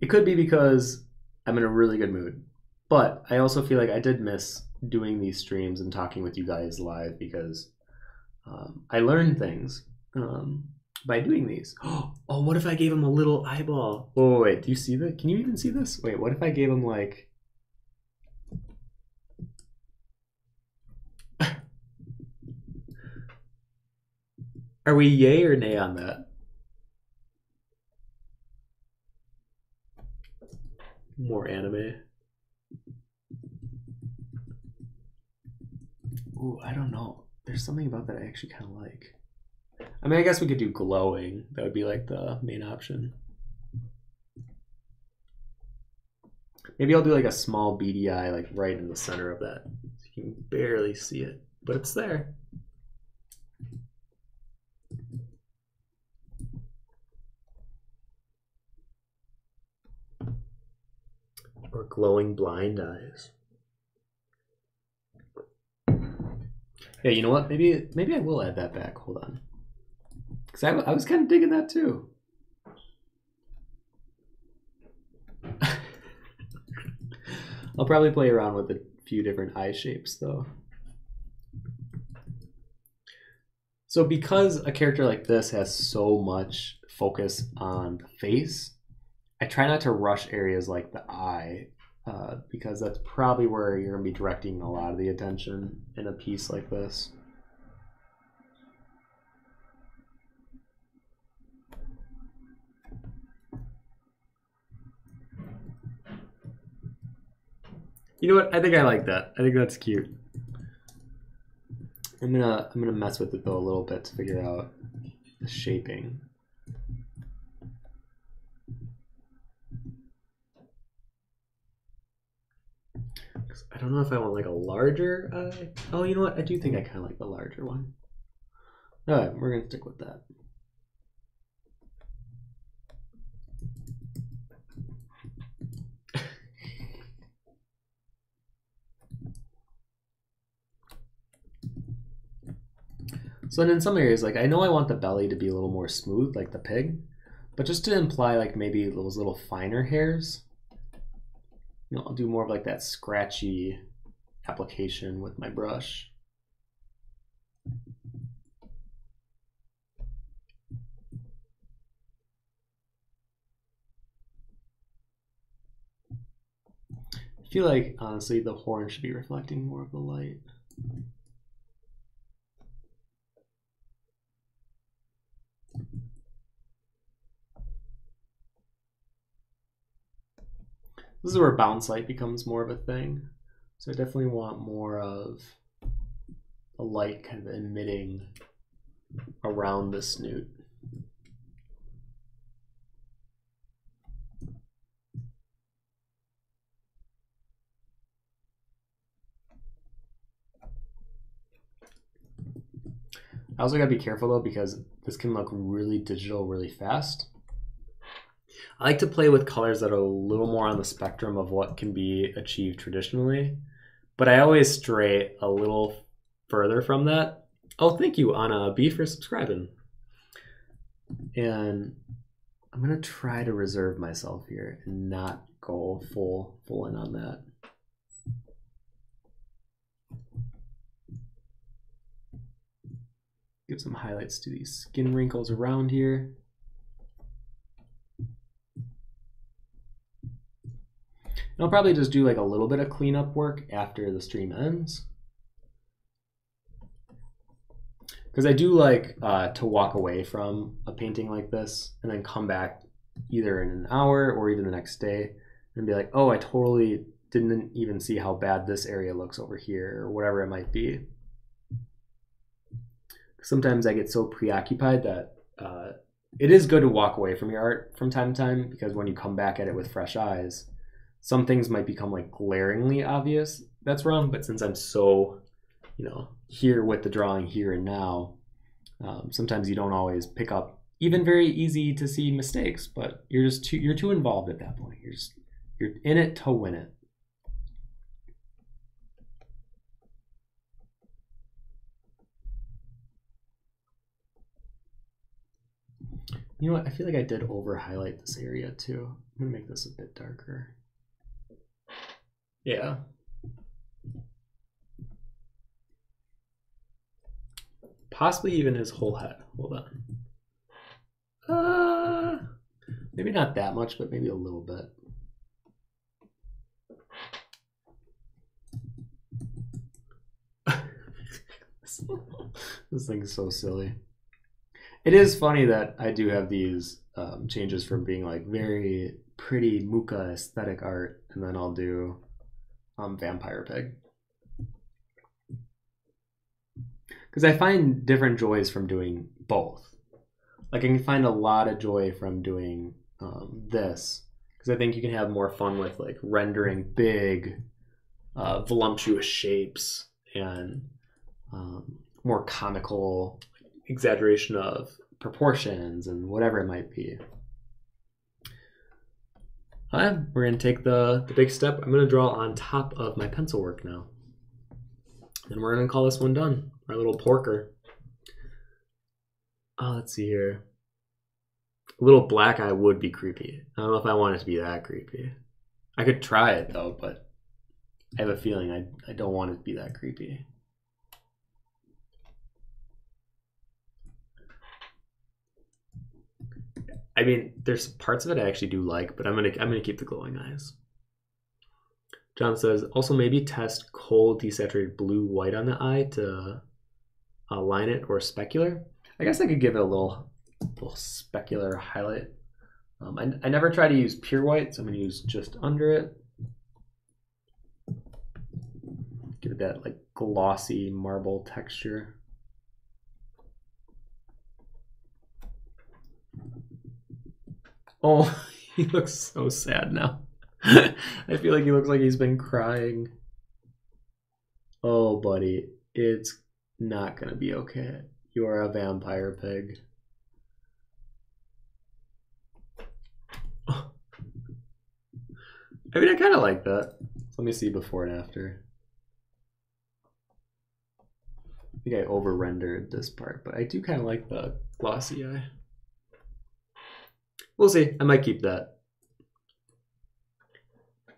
It could be because I'm in a really good mood, but I also feel like I did miss doing these streams and talking with you guys live because um, I learned things um, by doing these. Oh, what if I gave him a little eyeball? Whoa, wait, wait, do you see that? Can you even see this? Wait, what if I gave him like... Are we yay or nay on that? More anime. Ooh, I don't know. There's something about that I actually kind of like. I mean, I guess we could do glowing. That would be like the main option. Maybe I'll do like a small beady eye like right in the center of that. So you can barely see it, but it's there. or glowing blind eyes. Yeah, you know what? Maybe maybe I will add that back. Hold on. Because I, I was kind of digging that too. I'll probably play around with a few different eye shapes though. So because a character like this has so much focus on the face, I try not to rush areas like the eye uh, because that's probably where you're going to be directing a lot of the attention in a piece like this. You know what? I think I like that. I think that's cute. I'm gonna I'm gonna mess with it though a little bit to figure out the shaping. I don't know if I want like a larger eye. Oh, you know what? I do think I kind of like the larger one. All right, we're gonna stick with that. So then in some areas, like I know I want the belly to be a little more smooth, like the pig, but just to imply like maybe those little finer hairs, you know, I'll do more of like that scratchy application with my brush. I feel like honestly the horn should be reflecting more of the light. This is where bounce light becomes more of a thing. So I definitely want more of a light kind of emitting around the snoot. I also gotta be careful though, because this can look really digital really fast. I like to play with colors that are a little more on the spectrum of what can be achieved traditionally, but I always stray a little further from that. Oh, thank you, Anna B, for subscribing. And I'm gonna try to reserve myself here and not go full, full in on that. Give some highlights to these skin wrinkles around here. I'll probably just do like a little bit of cleanup work after the stream ends, because I do like uh, to walk away from a painting like this and then come back either in an hour or even the next day and be like, oh, I totally didn't even see how bad this area looks over here, or whatever it might be. Sometimes I get so preoccupied that uh, it is good to walk away from your art from time to time, because when you come back at it with fresh eyes, some things might become like glaringly obvious that's wrong, but since I'm so, you know, here with the drawing here and now, um, sometimes you don't always pick up even very easy to see mistakes, but you're just too, you're too involved at that point. You're just, you're in it to win it. You know what? I feel like I did over highlight this area too. I'm gonna make this a bit darker. Yeah. Possibly even his whole head. Hold on. Uh, maybe not that much, but maybe a little bit. This thing's so silly. It is funny that I do have these um, changes from being like very pretty Mucha aesthetic art, and then I'll do Um, vampire pig, because I find different joys from doing both. Like I can find a lot of joy from doing um, this, because I think you can have more fun with like rendering big uh, voluptuous shapes and um, more comical exaggeration of proportions and whatever it might be. Right, we're going to take the, the big step. I'm going to draw on top of my pencil work now. And we're going to call this one done. Our little porker. Oh, let's see here. A little black eye would be creepy. I don't know if I want it to be that creepy. I could try it, though, but I have a feeling I, I don't want it to be that creepy. I mean, there's parts of it I actually do like, but I'm gonna I'm gonna keep the glowing eyes. John says also maybe test cold desaturated blue white on the eye to uh, line it or specular. I guess I could give it a little little specular highlight. Um, I I never try to use pure white, so I'm gonna use just under it. Give it that like glossy marble texture. Oh, he looks so sad now. I feel like he looks like he's been crying. Oh, buddy, it's not gonna be okay. You are a vampire pig. Oh. I mean, I kind of like that. Let me see before and after. I think I over-rendered this part, but I do kind of like the glossy eye. We'll see. I might keep that.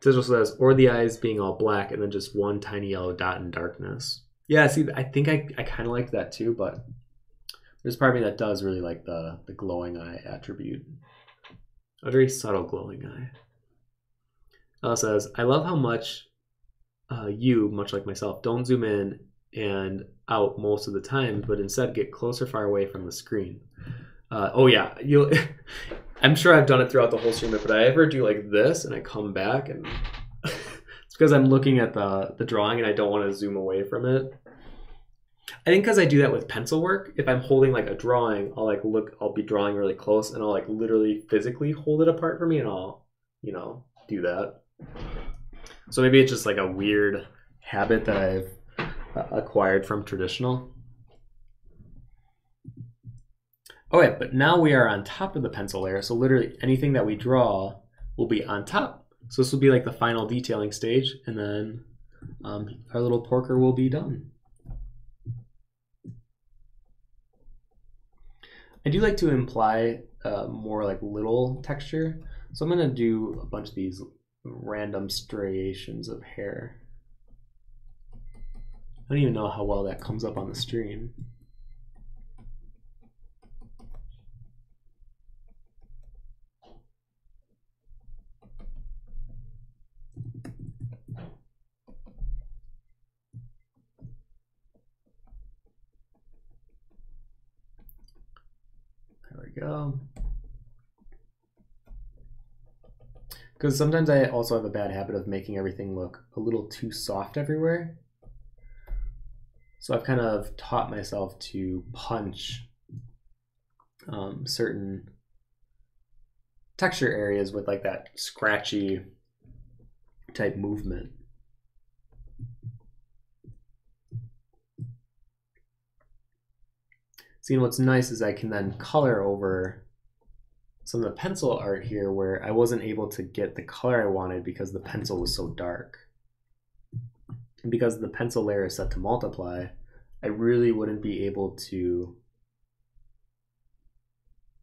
Tizzle says, or the eyes being all black and then just one tiny yellow dot in darkness. Yeah, see, I think I, I kind of liked that too, but there's part of me that does really like the, the glowing eye attribute. A very subtle glowing eye. Ella says, I love how much uh, you, much like myself, don't zoom in and out most of the time, but instead get closer, far away from the screen. Uh, oh yeah, you'll, I'm sure I've done it throughout the whole stream, but I ever do like this and I come back and it's because I'm looking at the, the drawing and I don't want to zoom away from it. I think because I do that with pencil work, if I'm holding like a drawing, I'll like look, I'll be drawing really close and I'll like literally physically hold it apart from me and I'll, you know, do that. So maybe it's just like a weird habit that I've acquired from traditional. Okay, but now we are on top of the pencil layer, so literally anything that we draw will be on top. So this will be like the final detailing stage, and then um, our little porker will be done. I do like to imply uh, more like little texture, so I'm gonna do a bunch of these random striations of hair. I don't even know how well that comes up on the stream. Go. Because sometimes I also have a bad habit of making everything look a little too soft everywhere. So I've kind of taught myself to punch um, certain texture areas with like that scratchy type movement. So, you know, what's nice is I can then color over some of the pencil art here where I wasn't able to get the color I wanted because the pencil was so dark. And because the pencil layer is set to multiply, I really wouldn't be able to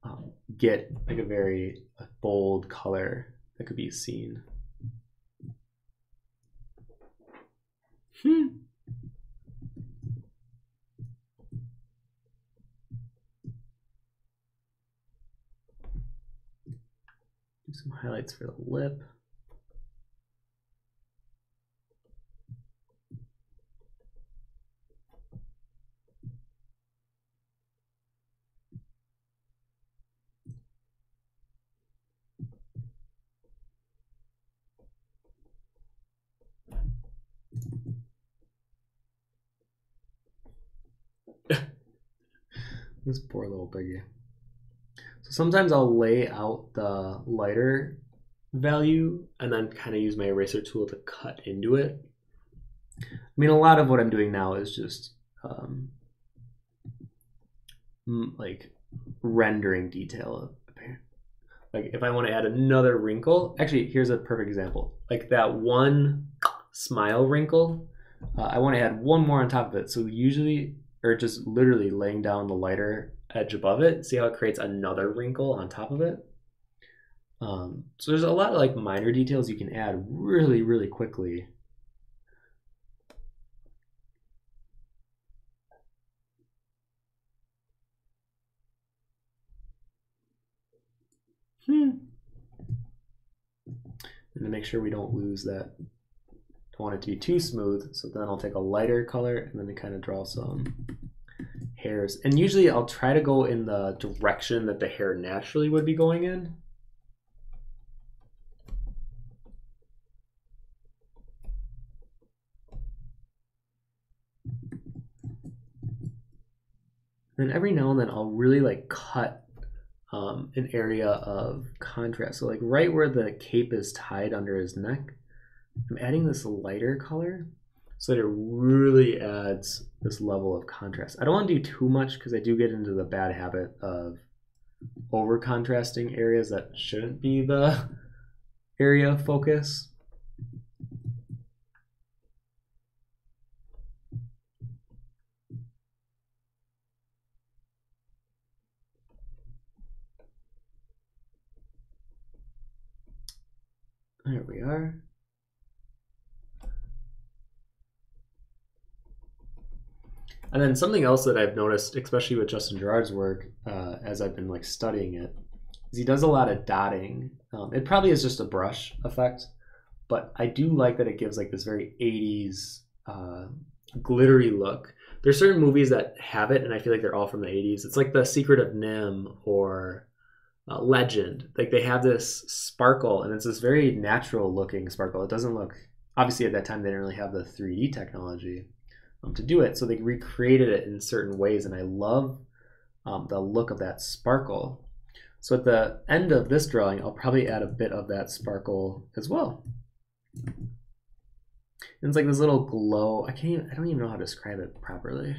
um, get like a very bold color that could be seen. Hmm. Some highlights for the lip. This poor little piggy. Sometimes I'll lay out the lighter value and then kind of use my eraser tool to cut into it. I mean, a lot of what I'm doing now is just um, like rendering detail. Like if I want to add another wrinkle, actually, here's a perfect example. Like that one smile wrinkle, uh, I want to add one more on top of it. So usually, or just literally laying down the lighter edge above it, see how it creates another wrinkle on top of it. Um, so there's a lot of like minor details you can add really, really quickly. Hmm. And to make sure we don't lose that, don't want it to be too smooth. So then I'll take a lighter color and then kind of draw some hairs. And usually I'll try to go in the direction that the hair naturally would be going in. And then every now and then I'll really like cut Um, an area of contrast. So like right where the cape is tied under his neck, I'm adding this lighter color so that it really adds this level of contrast. I don't want to do too much because I do get into the bad habit of over contrasting areas that shouldn't be the area of focus. There we are. And then something else that I've noticed, especially with Justin Gerard's work, uh, as I've been like studying it, is he does a lot of dotting. Um, it probably is just a brush effect, but I do like that it gives like this very eighties uh, glittery look. There's certain movies that have it, and I feel like they're all from the eighties. It's like The Secret of N I M H or Uh, Legend. Like they have this sparkle, and it's this very natural looking sparkle. It doesn't look, obviously at that time they didn't really have the three D technology um, to do it, so they recreated it in certain ways, and I love um, the look of that sparkle. So at the end of this drawing, I'll probably add a bit of that sparkle as well. And it's like this little glow. I can't even, I don't even know how to describe it properly,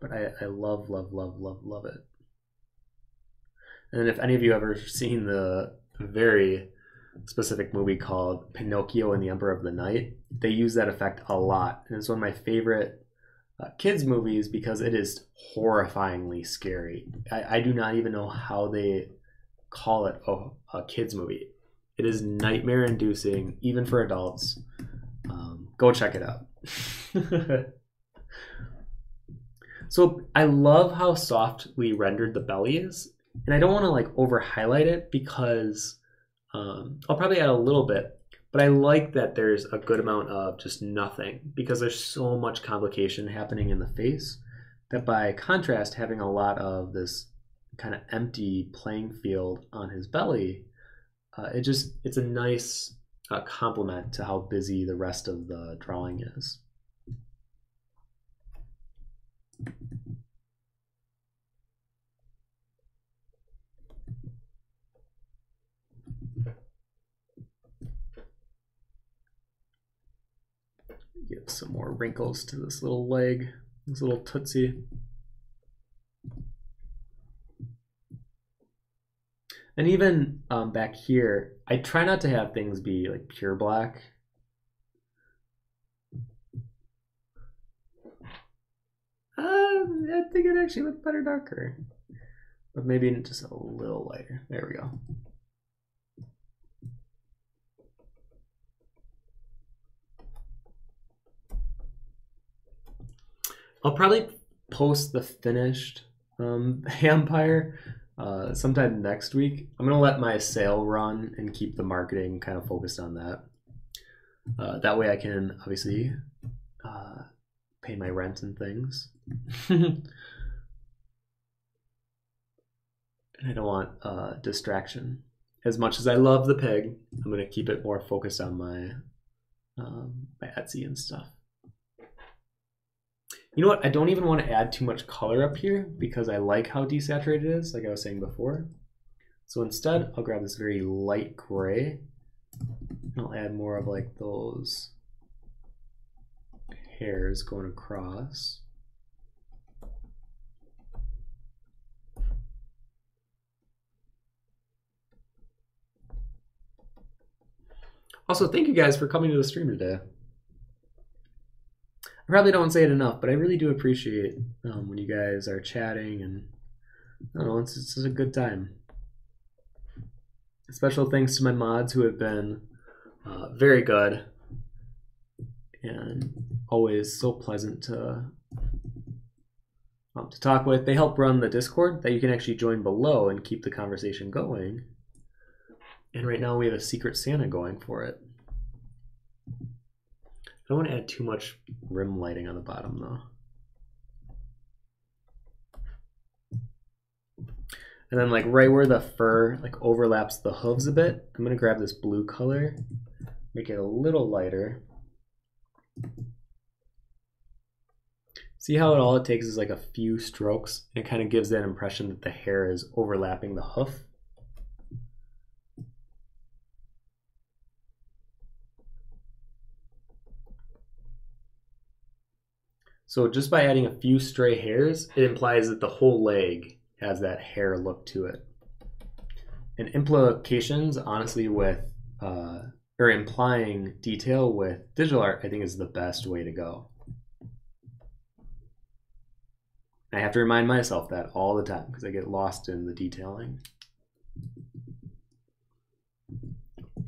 but I, I love, love, love, love, love it. And then if any of you ever seen the very specific movie called Pinocchio and the Emperor of the Night, they use that effect a lot. And it's one of my favorite uh, kids movies because it is horrifyingly scary. I, I do not even know how they call it a, a kids movie. It is nightmare inducing, even for adults. Um, go check it out. So I love how softly rendered the belly is. And I don't want to like over highlight it because um, I'll probably add a little bit, but I like that there's a good amount of just nothing because there's so much complication happening in the face that by contrast, having a lot of this kind of empty playing field on his belly, uh, it just, it's a nice uh, complement to how busy the rest of the drawing is. Give some more wrinkles to this little leg, this little tootsie. And even um, back here, I try not to have things be like pure black. Uh, I think it actually looked better darker, but maybe just a little lighter. There we go. I'll probably post the finished um, Hampire uh, sometime next week. I'm going to let my sale run and keep the marketing kind of focused on that. Uh, that way I can obviously uh, pay my rent and things. And I don't want uh, distraction. As much as I love the pig, I'm going to keep it more focused on my, um, my Etsy and stuff. You know what, I don't even want to add too much color up here because I like how desaturated it is, like I was saying before. So instead, I'll grab this very light gray and I'll add more of like those hairs going across. Also, thank you guys for coming to the stream today. I probably don't say it enough, but I really do appreciate um, when you guys are chatting, and I don't know, it's, it's just a good time. Special thanks to my mods who have been uh, very good and always so pleasant to, um, to talk with. They help run the Discord that you can actually join below and keep the conversation going. And right now we have a Secret Santa going for it. I don't want to add too much rim lighting on the bottom though. And then like right where the fur like overlaps the hooves a bit, I'm gonna grab this blue color, make it a little lighter. See how it all it takes is like a few strokes, and it kind of gives that impression that the hair is overlapping the hoof. So just by adding a few stray hairs, it implies that the whole leg has that hair look to it. And implications, honestly, with uh, or implying detail with digital art, I think is the best way to go. I have to remind myself that all the time because I get lost in the detailing.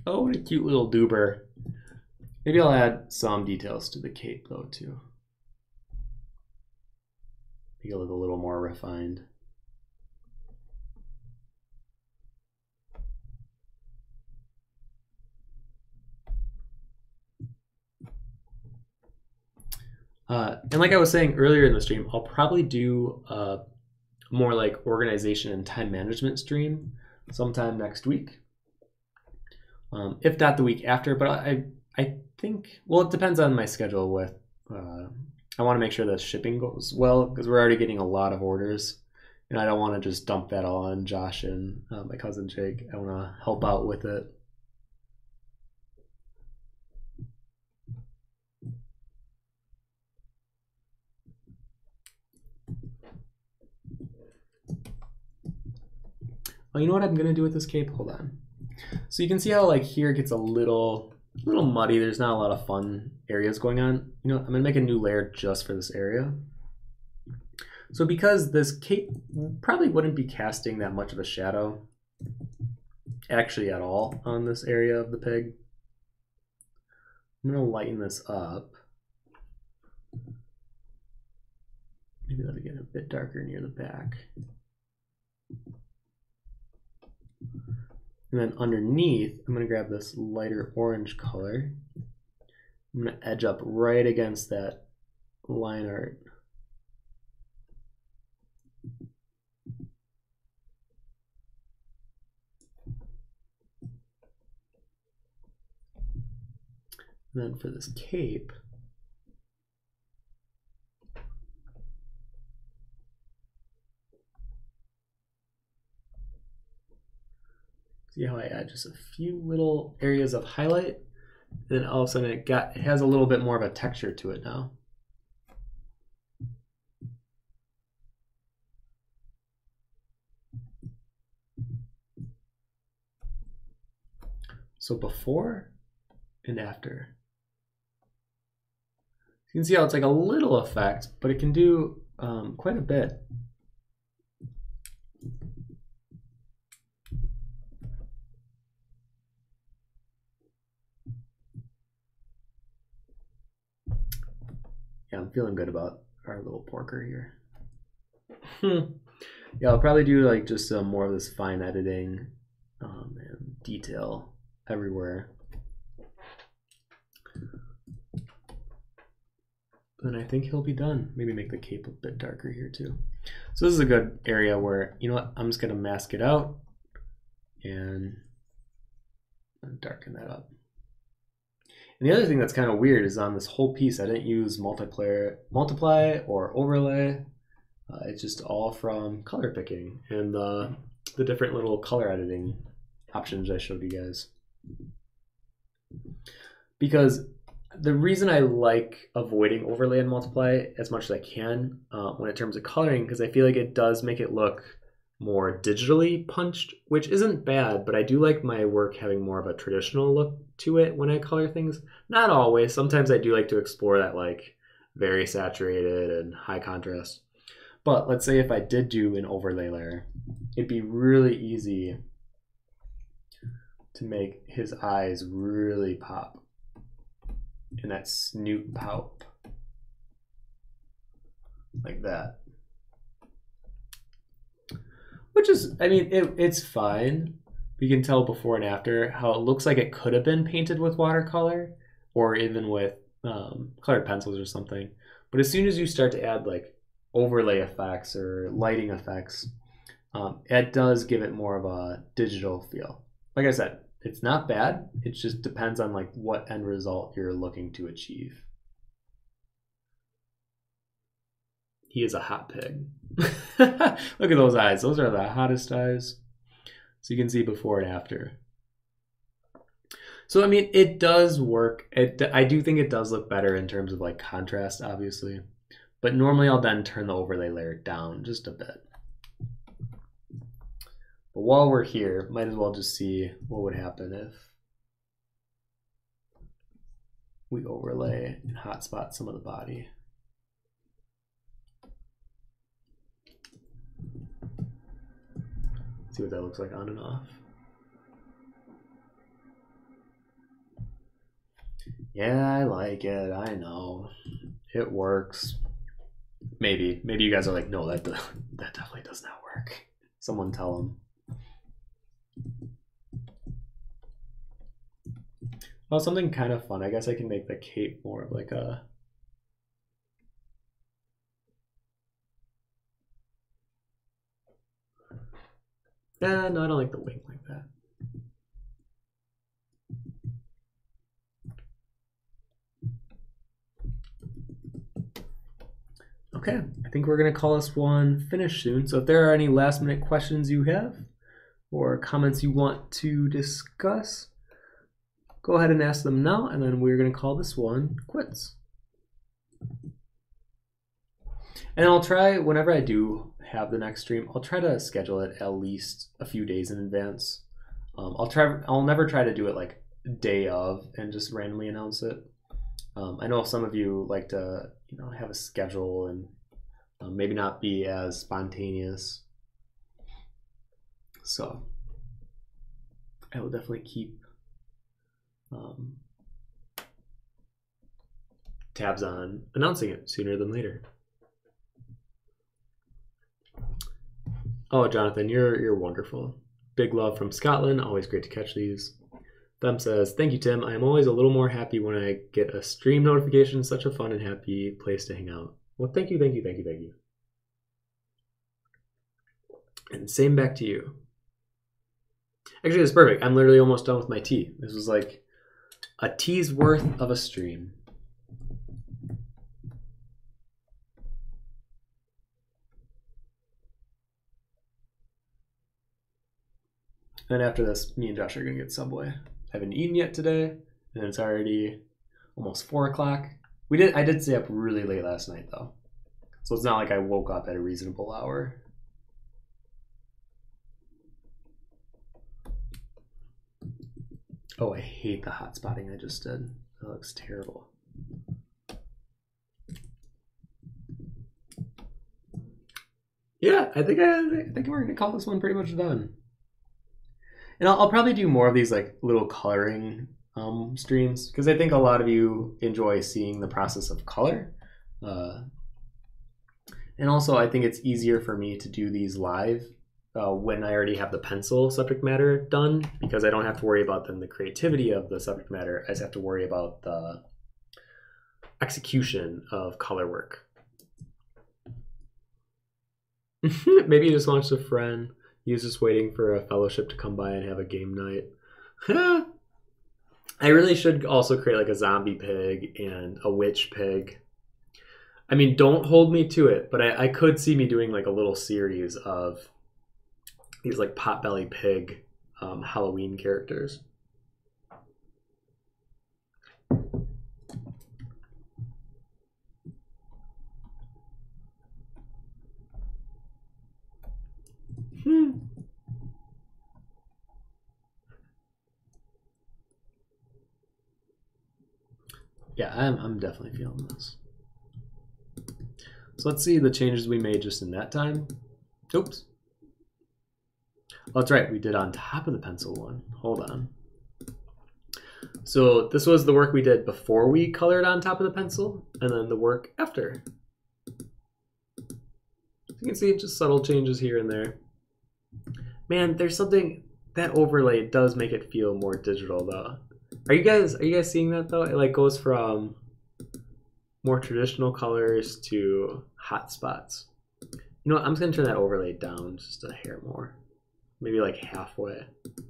Oh, what a cute little doober. Maybe I'll add some details to the cape though too. Make it look a little more refined. Uh, and like I was saying earlier in the stream, I'll probably do a more like organization and time management stream sometime next week. Um, if not the week after, but I, I think, well, it depends on my schedule with, uh, I want to make sure that shipping goes well because we're already getting a lot of orders and I don't want to just dump that all on Josh and uh, my cousin Jake. I want to help out with it. Oh, you know what I'm going to do with this cape? Hold on. So you can see how like here it gets a little... a little muddy, there's not a lot of fun areas going on. You know, I'm gonna make a new layer just for this area. So because this cape probably wouldn't be casting that much of a shadow, actually at all, on this area of the pig, I'm gonna lighten this up. Maybe that'll get a bit darker near the back. And then underneath, I'm gonna grab this lighter orange color. I'm gonna edge up right against that line art. And then for this cape, see how I add just a few little areas of highlight, and then all of a sudden it got it has a little bit more of a texture to it now. So before and after. You can see how it's like a little effect, but it can do um, quite a bit. Yeah, I'm feeling good about our little porker here. Yeah, I'll probably do like just uh, more of this fine editing um, and detail everywhere. Then I think he'll be done. Maybe make the cape a bit darker here too. So this is a good area where, you know what, I'm just gonna mask it out and darken that up. And the other thing that's kind of weird is on this whole piece, I didn't use multiplayer, multiply or overlay. Uh, it's just all from color picking and the, the different little color editing options I showed you guys. Because the reason I like avoiding overlay and multiply as much as I can uh, when it comes to coloring, because I feel like it does make it look more digitally punched, which isn't bad, but I do like my work having more of a traditional look to it when I color things. Not always. Sometimes I do like to explore that, like, very saturated and high contrast. But let's say if I did do an overlay layer, it'd be really easy to make his eyes really pop and that snoot pop like that. Which is, I mean, it, it's fine. You can tell before and after how it looks like it could have been painted with watercolor or even with um, colored pencils or something. But as soon as you start to add like overlay effects or lighting effects, um, it does give it more of a digital feel. Like I said, it's not bad. It just depends on like what end result you're looking to achieve. He is a hot pig. Look at those eyes. Those are the hottest eyes. So you can see before and after. So, I mean, it does work. It, I do think it does look better in terms of like contrast, obviously. But normally I'll then turn the overlay layer down just a bit. But while we're here, might as well just see what would happen if we overlay and hotspot some of the body. See what that looks like on and off. Yeah, I like it. I know it works. Maybe, maybe you guys are like, no, that that definitely does not work. Someone tell them. Well, something kind of fun. I guess I can make the cape more of like a. Eh, no, I don't like the wing like that. Okay, I think we're gonna call this one finished soon. So if there are any last minute questions you have or comments you want to discuss, go ahead and ask them now, and then we're gonna call this one quits. And I'll try, whenever I do have the next stream, I'll try to schedule it at least a few days in advance. Um, I'll try, I'll never try to do it like day of and just randomly announce it. Um, I know some of you like to, you know, have a schedule and um, maybe not be as spontaneous. So I will definitely keep um, tabs on announcing it sooner than later. Oh, Jonathan, you're you're wonderful. Big love from Scotland. Always great to catch these. Thumb says, thank you, Tim. I'm always a little more happy when I get a stream notification. Such a fun and happy place to hang out. Well, thank you, thank you, thank you, thank you. And same back to you. Actually, it's perfect. I'm literally almost done with my tea. This was like a tea's worth of a stream. Then after this, me and Josh are gonna get Subway. I haven't eaten yet today, and it's already almost four o'clock. We did I did stay up really late last night though. So it's not like I woke up at a reasonable hour. Oh, I hate the hot spotting I just did. That looks terrible. Yeah, I think I, I think we're gonna call this one pretty much done. And I'll, I'll probably do more of these like little coloring um, streams, because I think a lot of you enjoy seeing the process of color. Uh, and also I think it's easier for me to do these live uh, when I already have the pencil subject matter done, because I don't have to worry about then the creativity of the subject matter. I just have to worry about the execution of color work. Maybe you just launched a friend. He's just waiting for a fellowship to come by and have a game night. I really should also create like a zombie pig and a witch pig. I mean, don't hold me to it, but I, I could see me doing like a little series of these like potbelly pig um, Halloween characters. Yeah, I'm, I'm definitely feeling this. So let's see the changes we made just in that time. Oops. Oh, that's right, we did on top of the pencil one. Hold on. So this was the work we did before we colored on top of the pencil, and then the work after. You can see just subtle changes here and there. Man, there's something, that overlay does make it feel more digital though. Are you guys are you guys seeing that though? It like goes from more traditional colors to hot spots. You know what, I'm just gonna turn that overlay down just a hair more. Maybe like halfway. I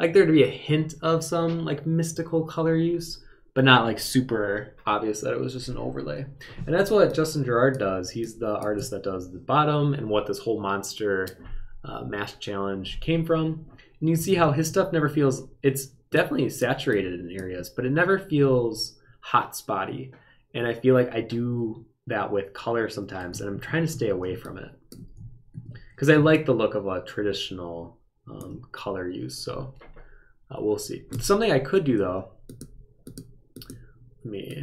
like there to be a hint of some like mystical color use, but not like super obvious that it was just an overlay. And that's what Justin Gerard does. He's the artist that does the bottom and what this whole monster uh, mask challenge came from. And you see how his stuff never feels, it's definitely saturated in areas, but it never feels hot spotty. And I feel like I do that with color sometimes, and I'm trying to stay away from it. Because I like the look of a traditional um, color use, so uh, we'll see. Something I could do though, me.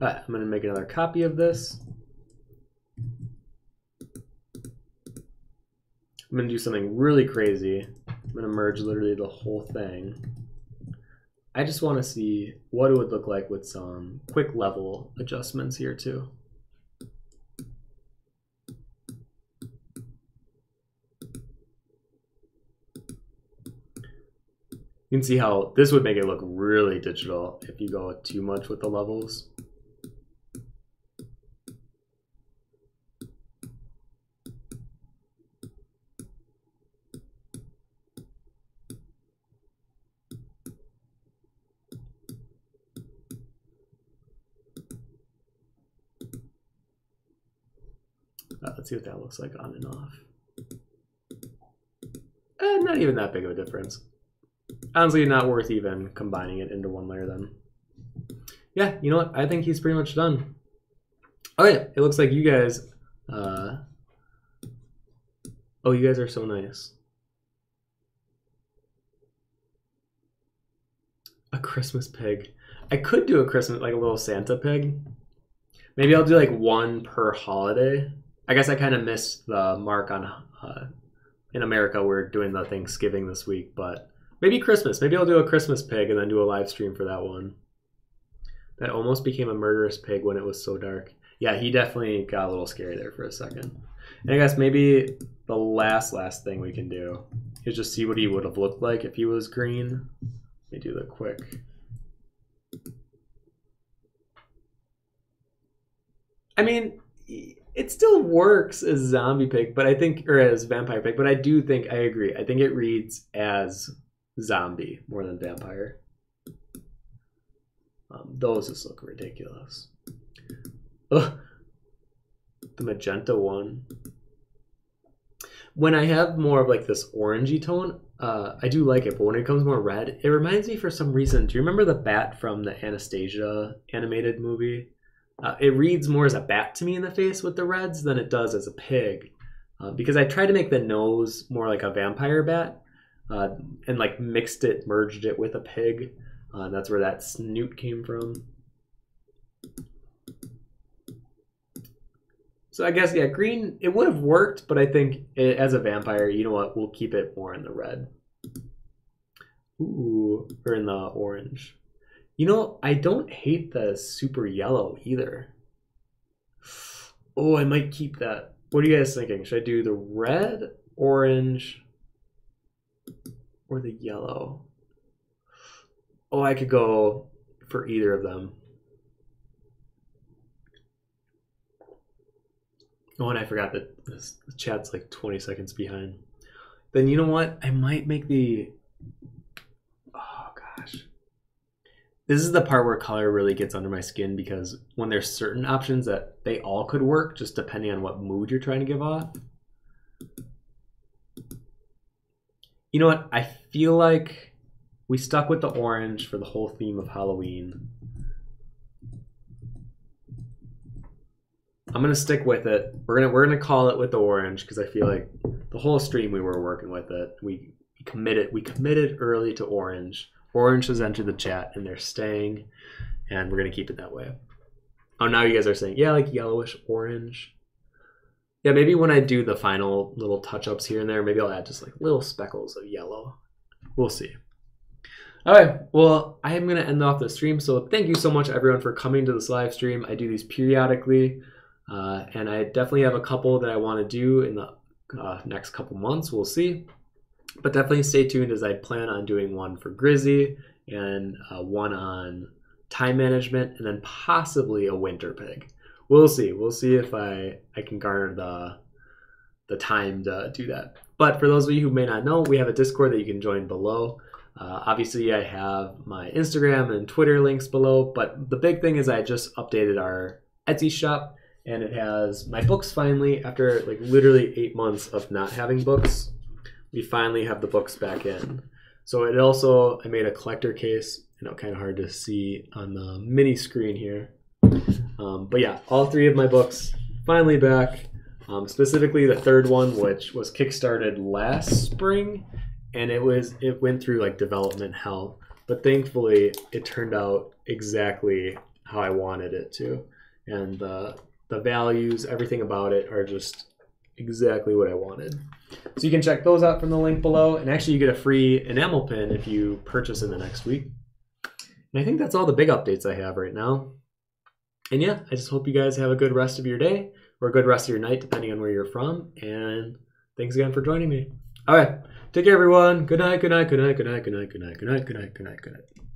All right, I'm gonna make another copy of this. I'm gonna do something really crazy. I'm gonna merge literally the whole thing. I just wanna see what it would look like with some quick level adjustments here too. You can see how this would make it look really digital if you go too much with the levels. Uh, let's see what that looks like on and off. Eh, not even that big of a difference. Honestly, not worth even combining it into one layer then. Yeah, you know what? I think he's pretty much done. Oh yeah, it looks like you guys... Uh... Oh, you guys are so nice. A Christmas pig. I could do a Christmas, like a little Santa pig. Maybe I'll do like one per holiday. I guess I kind of missed the mark on... Uh, in America, we're doing the Thanksgiving this week, but... Maybe Christmas. Maybe I'll do a Christmas pig and then do a live stream for that one. That almost became a murderous pig when it was so dark. Yeah, he definitely got a little scary there for a second. And I guess maybe the last, last thing we can do is just see what he would have looked like if he was green. Let me do that quick. I mean, it still works as zombie pig, but I think, or as vampire pig, but I do think, I agree. I think it reads as... zombie more than vampire. Um, those just look ridiculous. Ugh. The magenta one. When I have more of like this orangey tone, uh, I do like it, but when it comes more red, it reminds me for some reason, do you remember the bat from the Anastasia animated movie? Uh, it reads more as a bat to me in the face with the reds than it does as a pig, uh, because I tried to make the nose more like a vampire bat, Uh, and like mixed it, merged it with a pig. Uh, that's where that snoot came from. So I guess, yeah, green, it would have worked, but I think it, as a vampire, you know what, we'll keep it more in the red. Ooh, or in the orange. You know, I don't hate the super yellow either. Oh, I might keep that. What are you guys thinking? Should I do the red, orange, or the yellow? Oh, I could go for either of them. Oh, and I forgot that this, the chat's like twenty seconds behind. Then you know what? I might make the... Oh, gosh. This is the part where color really gets under my skin, because when there's certain options that they all could work, just depending on what mood you're trying to give off. You know what? I feel like we stuck with the orange for the whole theme of Halloween. I'm gonna stick with it. We're gonna we're gonna call it with the orange because I feel like the whole stream we were working with it. We committed we committed early to orange. Orange has entered the chat and they're staying, and we're gonna keep it that way. Oh, now you guys are saying yeah, like yellowish orange. Yeah, maybe when I do the final little touch-ups here and there, maybe I'll add just like little speckles of yellow. We'll see. All right, well, I am gonna end off the stream. So thank you so much everyone for coming to this live stream. I do these periodically. Uh, and I definitely have a couple that I want to do in the uh, next couple months. We'll see. But definitely stay tuned as I plan on doing one for Grizzy and uh, one on time management and then possibly a winter pig. We'll see. We'll see if I, I can garner the, the time to do that. But for those of you who may not know, we have a Discord that you can join below. Uh, obviously, I have my Instagram and Twitter links below. But the big thing is I just updated our Etsy shop. And it has my books finally, after like literally eight months of not having books, we finally have the books back in. So it also, I made a collector case, you know, kind of hard to see on the mini screen here. Um, but yeah, all three of my books finally back, um, specifically the third one, which was kickstarted last spring. And it was, it went through like development hell, but thankfully it turned out exactly how I wanted it to. And uh, the values, everything about it are just exactly what I wanted. So you can check those out from the link below. And actually you get a free enamel pin if you purchase in the next week. And I think that's all the big updates I have right now. And yeah, I just hope you guys have a good rest of your day or a good rest of your night, depending on where you're from. And thanks again for joining me. All right, take care everyone. Good night, good night, good night, good night, good night, good night, good night, good night, good night, good night.